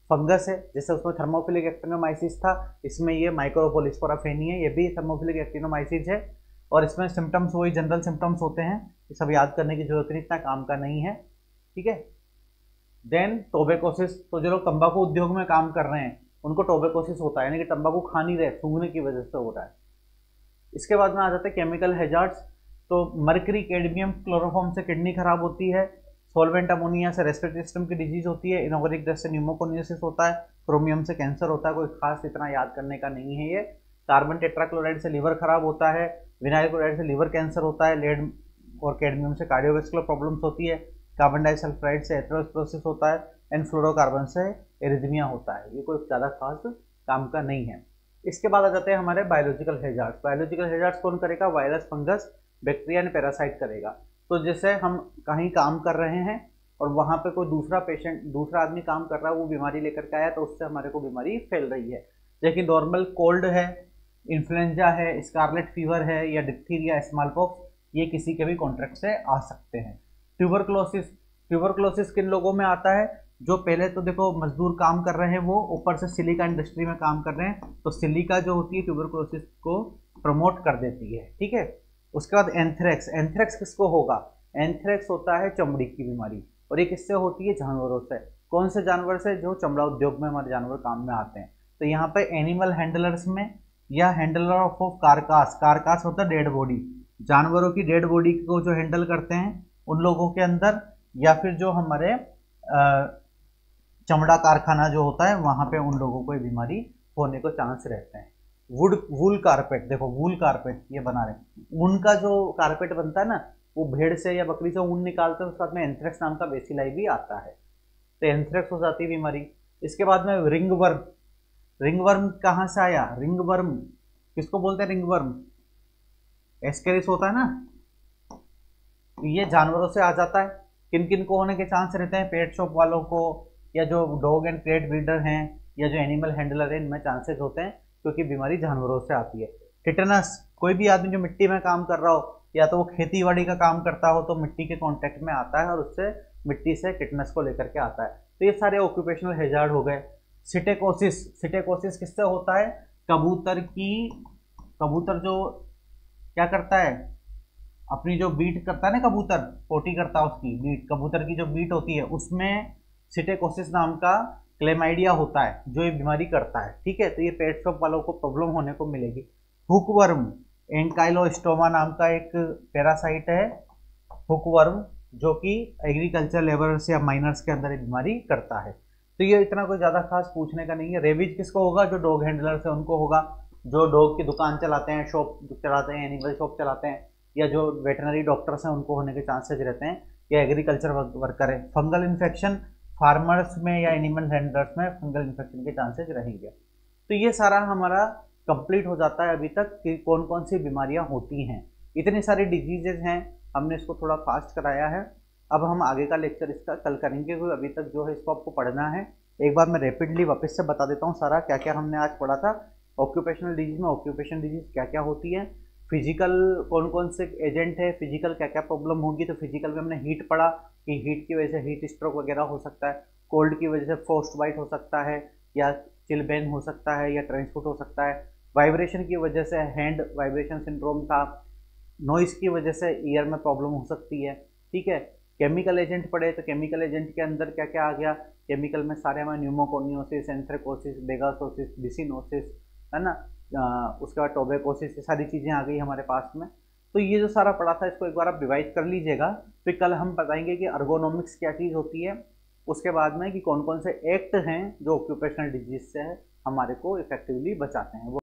फंगस है, जैसे उसमें थर्मोफिलिक एक्टिनोमाइसिस था, इसमें ये माइक्रोपोलिस्कोरा फेनी है, ये भी थर्मोफिलिक एक्टिनोमाइसिस है, और इसमें सिम्टम्स वही जनरल सिम्टम्स होते हैं, ये सब याद करने की जरूरत नहीं, इतना काम का नहीं है, ठीक है। देन टोबेकोसिस, तो जो लोग तंबाकू उद्योग में काम कर रहे हैं उनको टोबेकोसिस होता है, यानी कि तंबाकू खा नहीं रहे, सूंघने की वजह से हो रहा है। इसके बाद में आ जाते हैं केमिकल हैजार्ड्स, तो मरकरी, कैडमियम, क्लोरोफॉर्म से किडनी खराब होती है, सॉल्वेंट अमोनिया से रेस्पिरेटरी सिस्टम की डिजीज होती है, इनोवेटिक डस्ट से न्यूमोकोनियोसिस होता है, क्रोमियम से कैंसर होता है, कोई खास इतना याद करने का नहीं है ये। कार्बन टेट्राक्लोराइड से लीवर खराब होता है, विनाइल क्लोराइड से लीवर कैंसर होता है, लेड और कैडमियम से कार्डियोवैस्कुलर प्रॉब्लम्स होती है, कार्बन डाइसल्फाइड से एंथ्रेक्स होता है, एंड फ्लोरोकार्बन से एरिथमिया होता है, ये कोई ज़्यादा खास काम का नहीं है। इसके बाद आ जाते हैं हमारे बायोलॉजिकल हैजार्ड्स। बायोलॉजिकल हैजार्ड्स कौन करेगा, virus, fungus, bacteria and parasite करेगा। तो जैसे हम कहीं काम कर रहे हैं और वहाँ पे कोई दूसरा पेशेंट, दूसरा आदमी काम कर रहा है, वो बीमारी लेकर के आया तो उससे हमारे को बीमारी फैल रही है। लेकिन नॉर्मल कोल्ड है, इन्फ्लुएंजा है, स्कारलेट फीवर है या डिप्थीरिया, स्मॉलपॉक्स, ये किसी के भी कॉन्ट्रैक्ट से आ सकते हैं। ट्यूबरक्लोसिस, ट्यूबरक्लोसिस किन लोगों में आता है, जो पहले तो देखो मजदूर काम कर रहे हैं, वो ऊपर से सिलिका इंडस्ट्री में काम कर रहे हैं, तो सिलिका जो होती है ट्यूबरक्लोसिस को प्रमोट कर देती है, ठीक है। उसके बाद एंथ्रेक्स, एंथ्रेक्स किसको होगा, एंथ्रेक्स होता है चमड़ी की बीमारी, और ये किससे होती है, जानवरों से। कौन से जानवर से, जो चमड़ा उद्योग में हमारे जानवर काम में आते हैं, तो यहाँ पे एनिमल हैंडलर्स में, या हैंडलर ऑफ कार्कास, कार्कास होता है डेड बॉडी, जानवरों की डेड बॉडी को जो हैंडल करते हैं उन लोगों के अंदर, या फिर जो हमारे चमड़ा कारखाना जो होता है वहाँ पे उन लोगों को ये बीमारी होने को चांस रहते हैं। वूल कारपेट, देखो वूल कारपेट ये बना रहे हैं, ऊन का जो कारपेट बनता है ना, वो भेड़ से या बकरी से ऊन निकालते हैं, उसके बाद में एंथ्रेक्स नाम का बेसिलाई भी आता है, तो एंथ्रेक्स हो जाती है बीमारी। इसके बाद में रिंगवर्म, रिंगवर्म कहाँ से आया, रिंगवर्म किसको बोलते हैं, रिंगवर्म एस्केरिस होता है ना, ये जानवरों से आ जाता है। किन किन को होने के चांस रहते हैं, पेट शॉप वालों को, या जो डॉग एंड कैट ब्रीडर हैं, या जो एनिमल हैंडलर हैं, इनमें चांसेस होते हैं, क्योंकि बीमारी जानवरों से आती है। टिटनस, कोई भी आदमी जो मिट्टी में काम कर रहा हो, या तो वो खेती बाड़ी का काम करता हो तो मिट्टी के कॉन्टैक्ट में आता है और उससे मिट्टी से टिटनस को लेकर के आता है, तो ये सारे ऑक्यूपेशनल हैजार्ड हो गए। सिटेकोसिस, सिटेकोसिस किससे होता है, कबूतर की, कबूतर जो क्या करता है, अपनी जो बीट करता है ना कबूतर, पोटी करता है उसकी बीट, कबूतर की जो बीट होती है उसमें सिटेकोसिस नाम का क्लेमाइडिया होता है, जो ये बीमारी करता है, ठीक है। तो ये पेट शॉप वालों को प्रॉब्लम होने को मिलेगी। हुकवर्म, एंकाइलोस्टोमा नाम का एक पैरासाइट है हुकवर्म, जो कि एग्रीकल्चर लेबरर्स या माइनर्स के अंदर ये बीमारी करता है। तो ये इतना कोई ज़्यादा खास पूछने का नहीं है। रेबीज किसको होगा, जो डॉग हैंडलर्स है उनको होगा, जो डॉग की दुकान चलाते हैं, शॉप चलाते हैं, एनिमल शॉप चलाते हैं, या जो वेटनरी डॉक्टर्स हैं उनको होने के चांसेज रहते हैं, या एग्रीकल्चर वर्कर है। फंगल इन्फेक्शन फार्मर्स में या एनिमल हैंडलर्स में फंगल इन्फेक्शन के चांसेस रहेंगे। तो ये सारा हमारा कंप्लीट हो जाता है अभी तक कि कौन कौन सी बीमारियां होती हैं। इतनी सारी डिजीजेज हैं, हमने इसको थोड़ा फास्ट कराया है। अब हम आगे का लेक्चर इसका कल करेंगे, क्योंकि अभी तक जो है इसको आपको पढ़ना है। एक बार मैं रेपिडली वापस से बता देता हूँ सारा क्या क्या हमने आज पढ़ा था। ऑक्यूपेशनल डिजीज़ में ऑक्यूपेशनल डिजीज़ क्या क्या होती है, फिजिकल कौन कौन से एजेंट है, फिजिकल क्या क्या प्रॉब्लम होगी। तो फिजिकल में हमने हीट पढ़ा कि हीट की वजह से हीट स्ट्रोक वगैरह हो सकता है, कोल्ड की वजह से फ्रॉस्ट बाइट हो सकता है या चिलबेन हो सकता है या ट्रांसपोर्ट हो सकता है। वाइब्रेशन की वजह से हैंड वाइब्रेशन सिंड्रोम था। नॉइज़ की वजह से ईयर में प्रॉब्लम हो सकती है। ठीक है, केमिकल एजेंट पढ़े तो केमिकल एजेंट के अंदर क्या क्या आ गया, केमिकल में सारे हमारे न्यूमोकोनियोसिस, एंथ्रेकोसिस, बेगासोसिस, बिसिनोसिस, है ना, उसके बाद टोबेकोसिस, ये सारी चीज़ें आ गई हमारे पास में। तो ये जो सारा पढ़ा था इसको एक बार आप डिवाइड कर लीजिएगा, फिर कल हम बताएंगे कि अर्गोनॉमिक्स क्या चीज़ होती है, उसके बाद में कि कौन कौन से एक्ट हैं जो ऑक्यूपेशनल डिजीज से हमारे को इफेक्टिवली बचाते हैं।